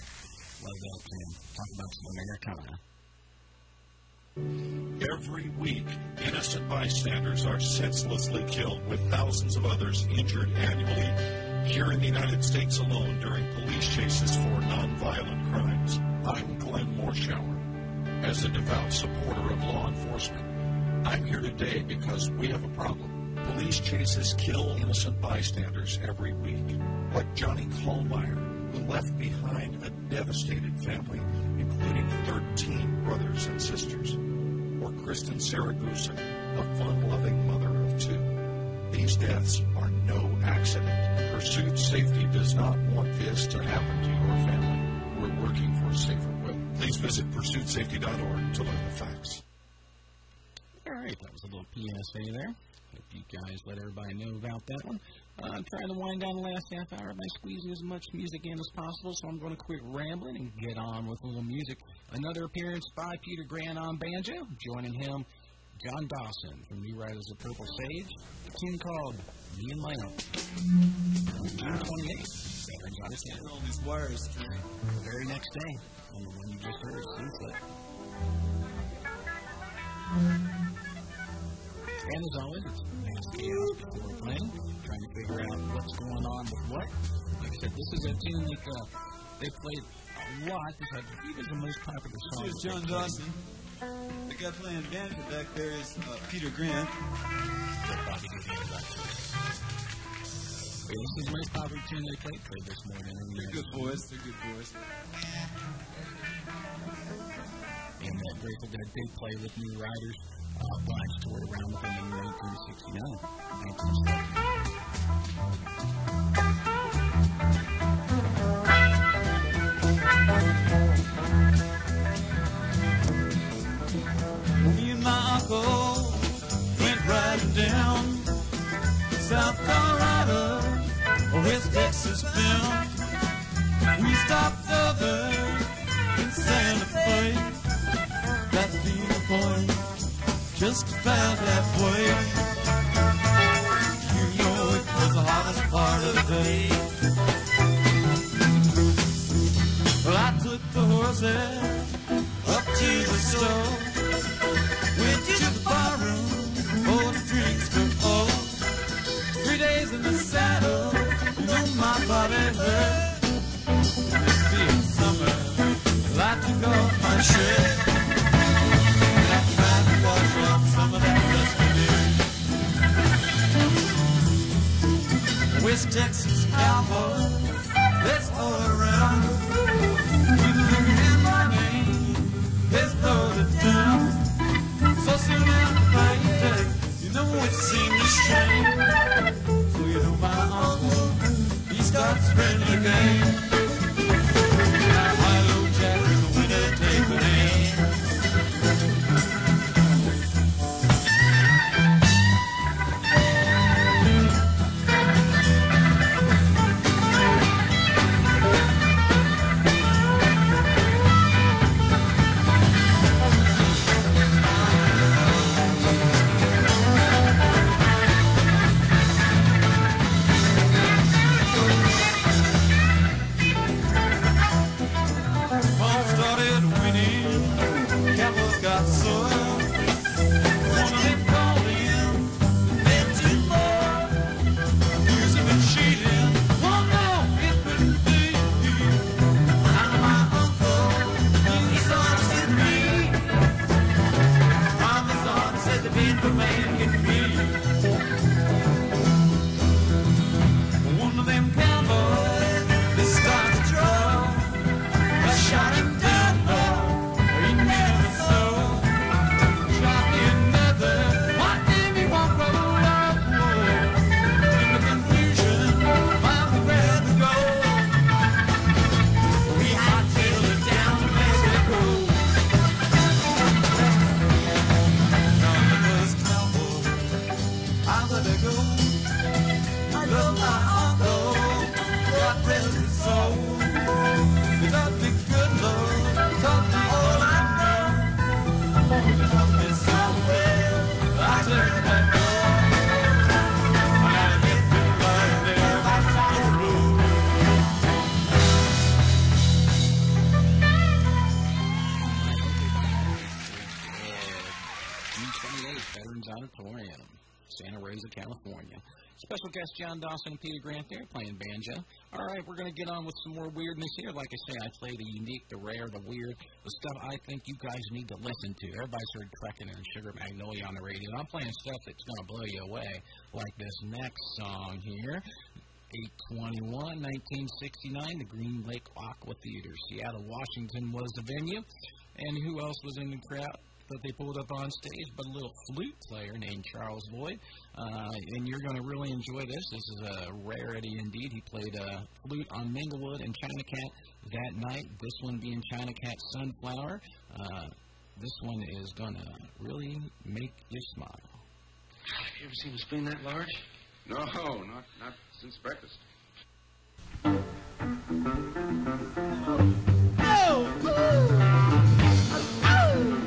Love that tune. Talk about some Americana. Every week, innocent bystanders are senselessly killed, with thousands of others injured annually here in the United States alone during police chases for nonviolent crimes. I'm Glenn Morshower. As a devout supporter of law enforcement, I'm here today because we have a problem. Police chases kill innocent bystanders every week, like Johnny Kohlmeyer, who left behind a devastated family, including 13 brothers and sisters, or Kristen Saragusa, a fun-loving mother of two. These deaths are no accident. Pursuit Safety does not want this to happen to your family. We're working for a safer way. Please visit PursuitSafety.org to learn the facts. All right, that was a little PSA there. Hope you guys let everybody know about that one. I'm trying to wind down the last half hour by squeezing as much music in as possible, so I'm going to quit rambling and get on with a little music. Another appearance by Peter Grant on banjo. Joining him, John Dawson from New Riders of the Purple Sage. A tune called Me and My Uncle. June 28th, John's Hand. All these wires. The very next day, on the one you just heard, Sunset. And as always, it's mass chaos that we're playing, trying to figure out what's going on with what. Like I said, this is a tune that they played a lot. It's like even the most popular song. This is John Dawson. The guy playing banjo back there is Peter Grant. This is the most popular tune they played this morning. They're good boys. They're good boys. And that Grateful Dead did play with New Riders. Black toured around with him in 1969. Me and my uncle went riding down South Colorado, West Texas bound. We stopped over in Santa Fe, that's the point. Just about halfway. You know it was the hardest part of the day. Well, I took the horses up to the store. Went to the bar room, all the drinks were old. 3 days in the saddle, you know my body hurt. It's been summer, well, I took off my shirt. Some of that dust. West Texas cowboys, let's go around. When you hear my name, let's blow the town. So soon after you day, you know it seems strange. So you know my uncle, he starts spreading the game. High low jack in the winter, take the name. Days of California. Special guest John Dawson and Peter Grant there playing banjo. All right, we're going to get on with some more weirdness here. Like I say, I play the unique, the rare, the weird, the stuff I think you guys need to listen to. Everybody's heard Trekking and Sugar Magnolia on the radio. I'm playing stuff that's going to blow you away, like this next song here. 8/21, 1969, the Green Lake Aqua Theater, Seattle, Washington was the venue. And who else was in the crowd that they pulled up on stage but a little flute player named Charles Lloyd? And you're going to really enjoy this. This is a rarity indeed. He played a flute on Minglewood and China Cat that night, this one being China Cat Sunflower. This one is going to really make you smile. Have you ever seen a spoon that large? No, not since breakfast. Oh, oh, oh.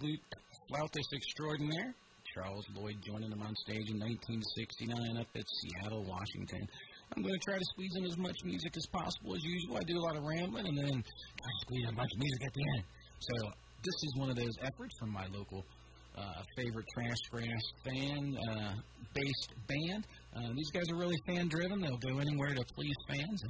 flute, flautist extraordinaire, Charles Lloyd, joining him on stage in 1969 up at Seattle, Washington. I'm going to try to squeeze in as much music as possible as usual. I do a lot of rambling and then try to squeeze in a bunch of music at the end. So this is one of those efforts from my local favorite trash grass fan-based band. These guys are really fan-driven. They'll go anywhere to please fans.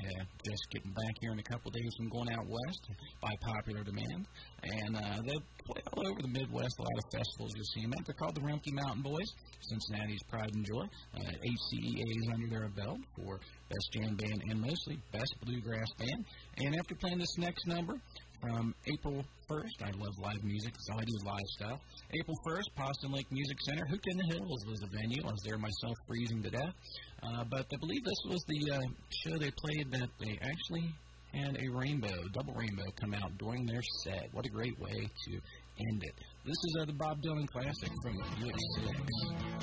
Just getting back here in a couple days from going out west by popular demand. And they'll play all over the Midwest, a lot of festivals you'll see them at. They're called the Rumpke Mountain Boys, Cincinnati's pride and joy. HCEA is under their belt for Best Jam Band and mostly Best Bluegrass Band. And after playing this next number, from April 1st, I love live music, so I do live stuff. April 1st, Boston Lake Music Center, Hook in the Hills was the venue. I was there myself freezing to death. But I believe this was the show they played that they actually had a rainbow, double rainbow, come out during their set. What a great way to end it. This is the Bob Dylan classic from '66.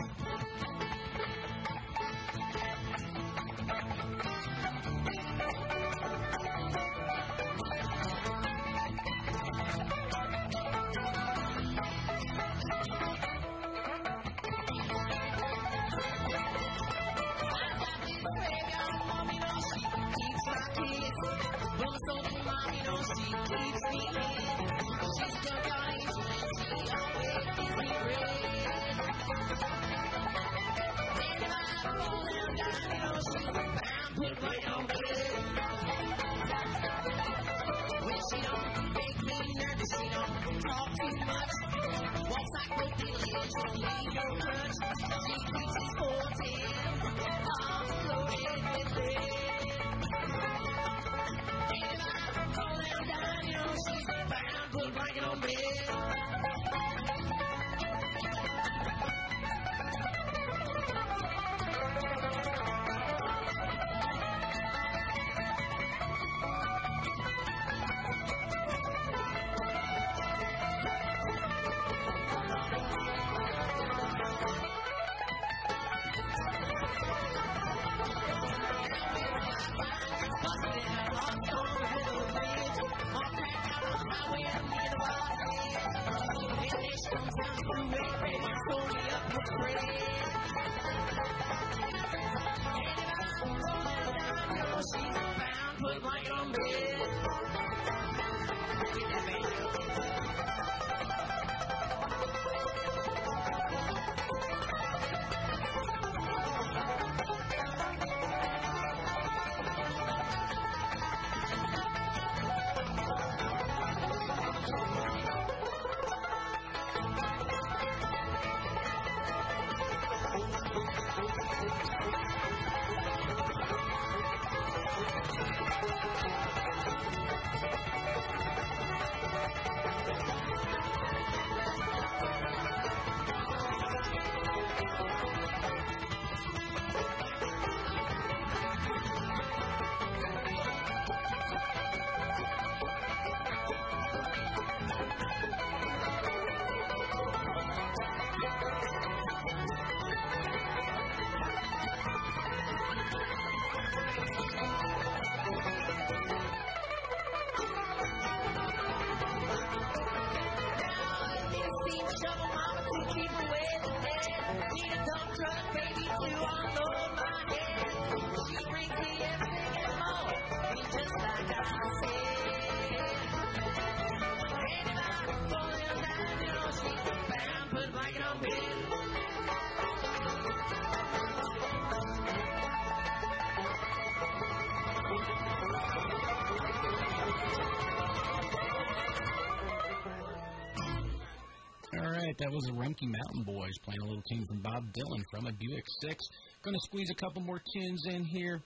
That was the Rumpke Mountain Boys playing a little tune from Bob Dylan from a Buick 6. Going to squeeze a couple more tunes in here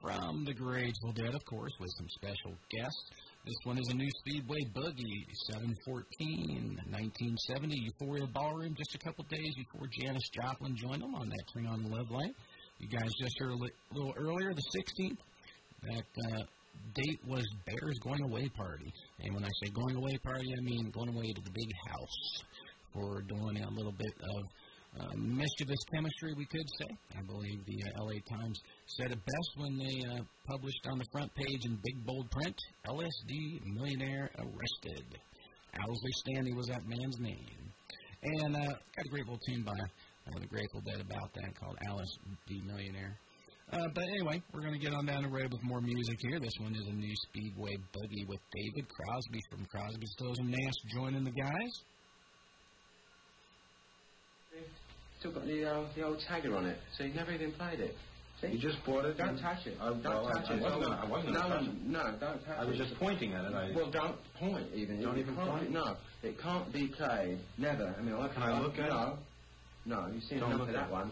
from the Grateful Dead, of course, with some special guests. This one is a new Speedway Boogie, 7/14, 1970, Euphoria Ballroom, just a couple days before Janis Joplin joined them on that Turn on the Love Light. You guys just heard a little earlier, the 16th, that date was Bear's Going Away Party. And when I say going away party, I mean going away to the big house. For doing a little bit of mischievous chemistry, we could say. I believe the LA Times said it best when they published on the front page in big bold print, LSD millionaire arrested. Owsley Stanley was that man's name. And got a great little tune by the Grateful Dead about that called Alice the Millionaire. But anyway, we're going to get on down the road with more music here. This one is a new Speedway Boogie with David Crosby from Crosby, Stills, and Nash joining the guys. Still got the old tagger on it, so you've never even played it. See? You just bought it? Don't touch it. Don't touch it. I wasn't going to touch it. I was just pointing at it. Well, don't point even. Don't even point. No, it can't be played. Never. I mean, can I look at it? No. No, you've seen enough of that one.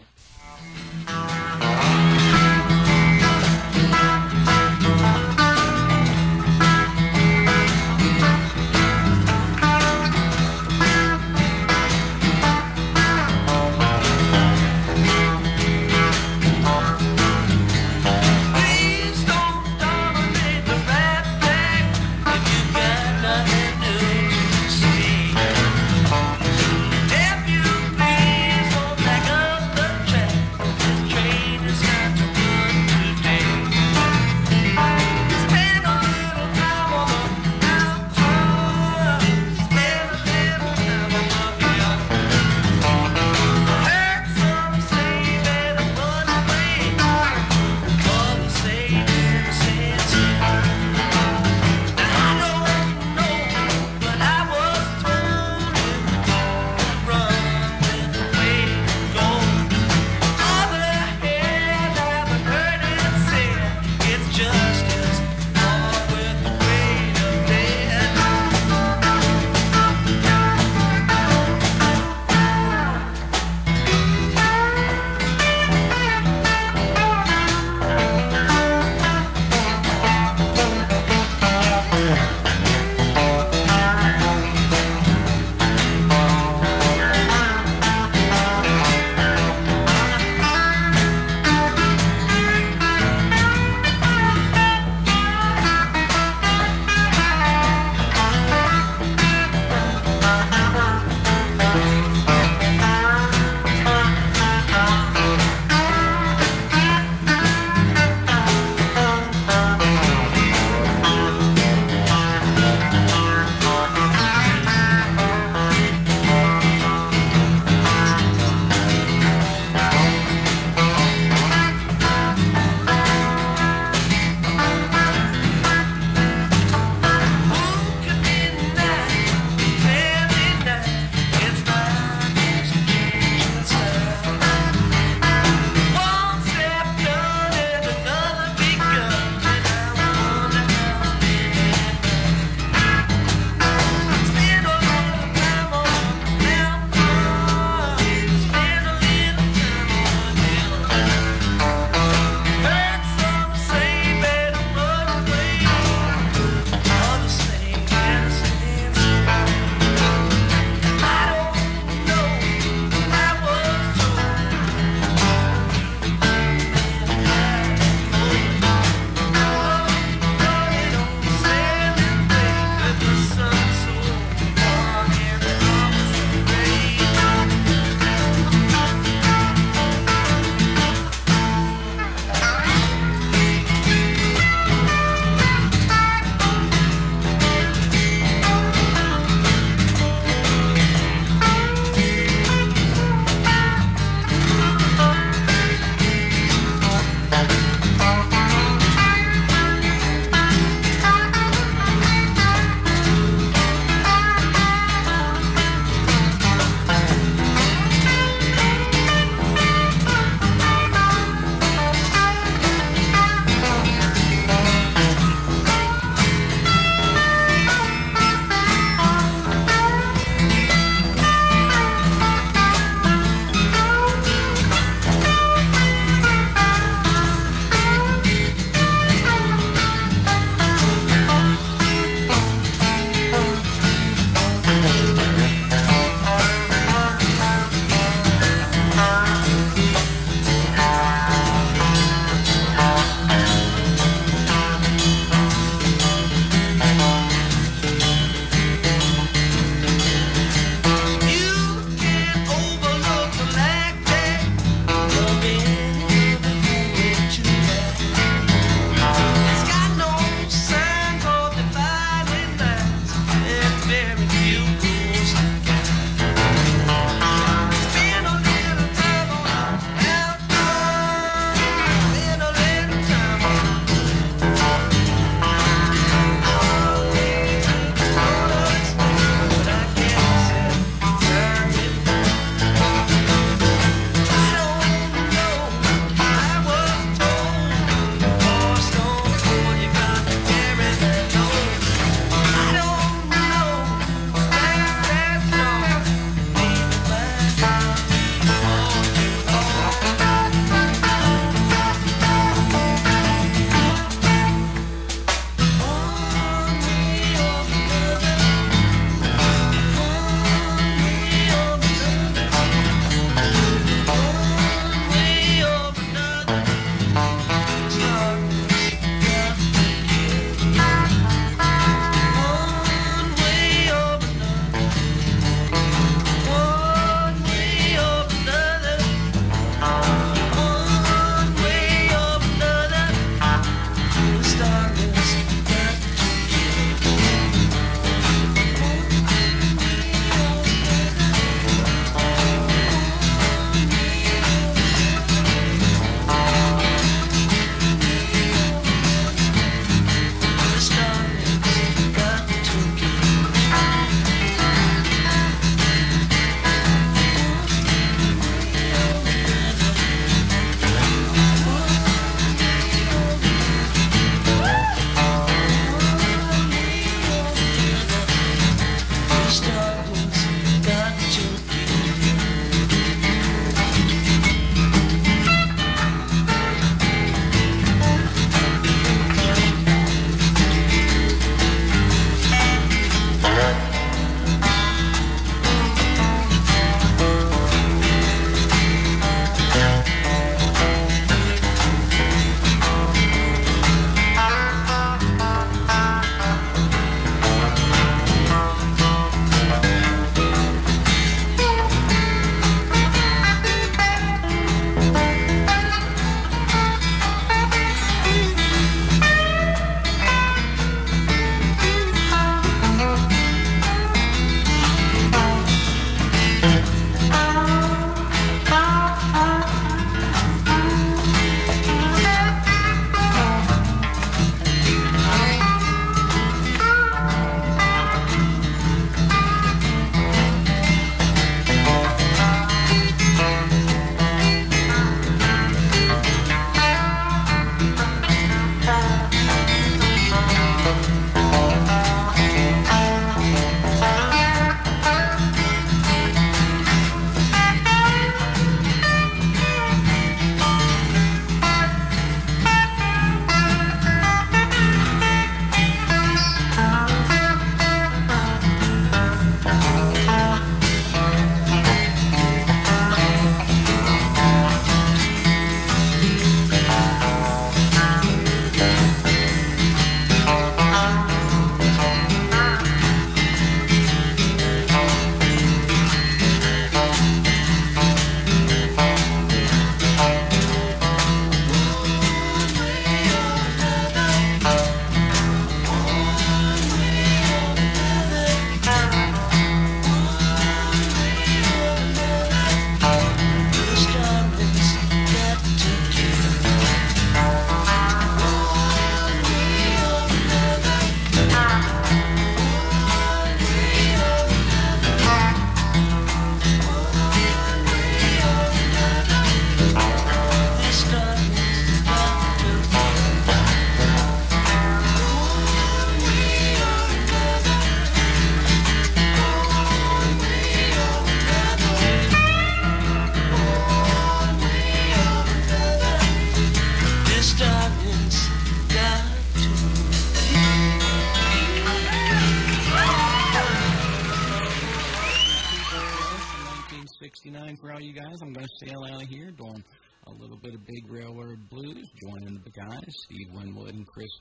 For all you guys, I'm going to sail out of here doing a little bit of Big Railroad Blues, joining the guys, Steve Winwood and Chris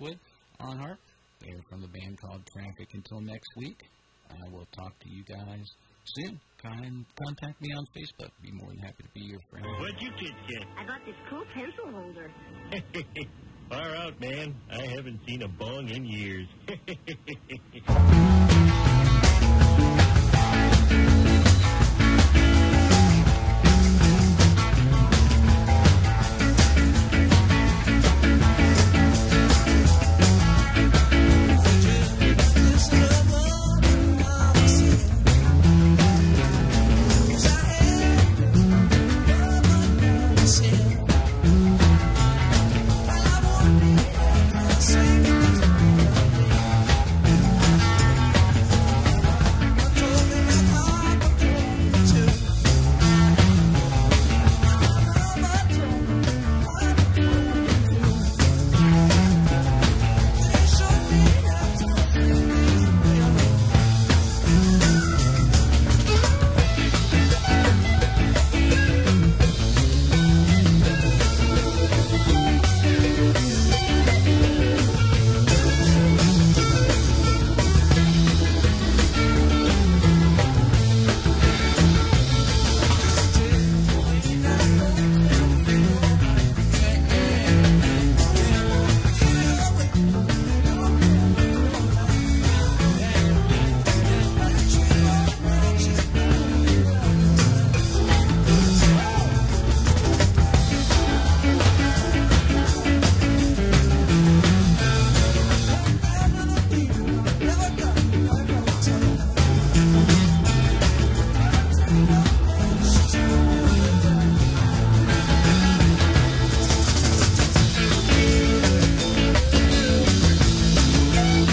Wood on harp. They're from the band called Traffic. Until next week, I will talk to you guys soon. Contact me on Facebook. Be more than happy to be your friend. What'd you kids get? I got this cool pencil holder. Far out, man. I haven't seen a bong in years.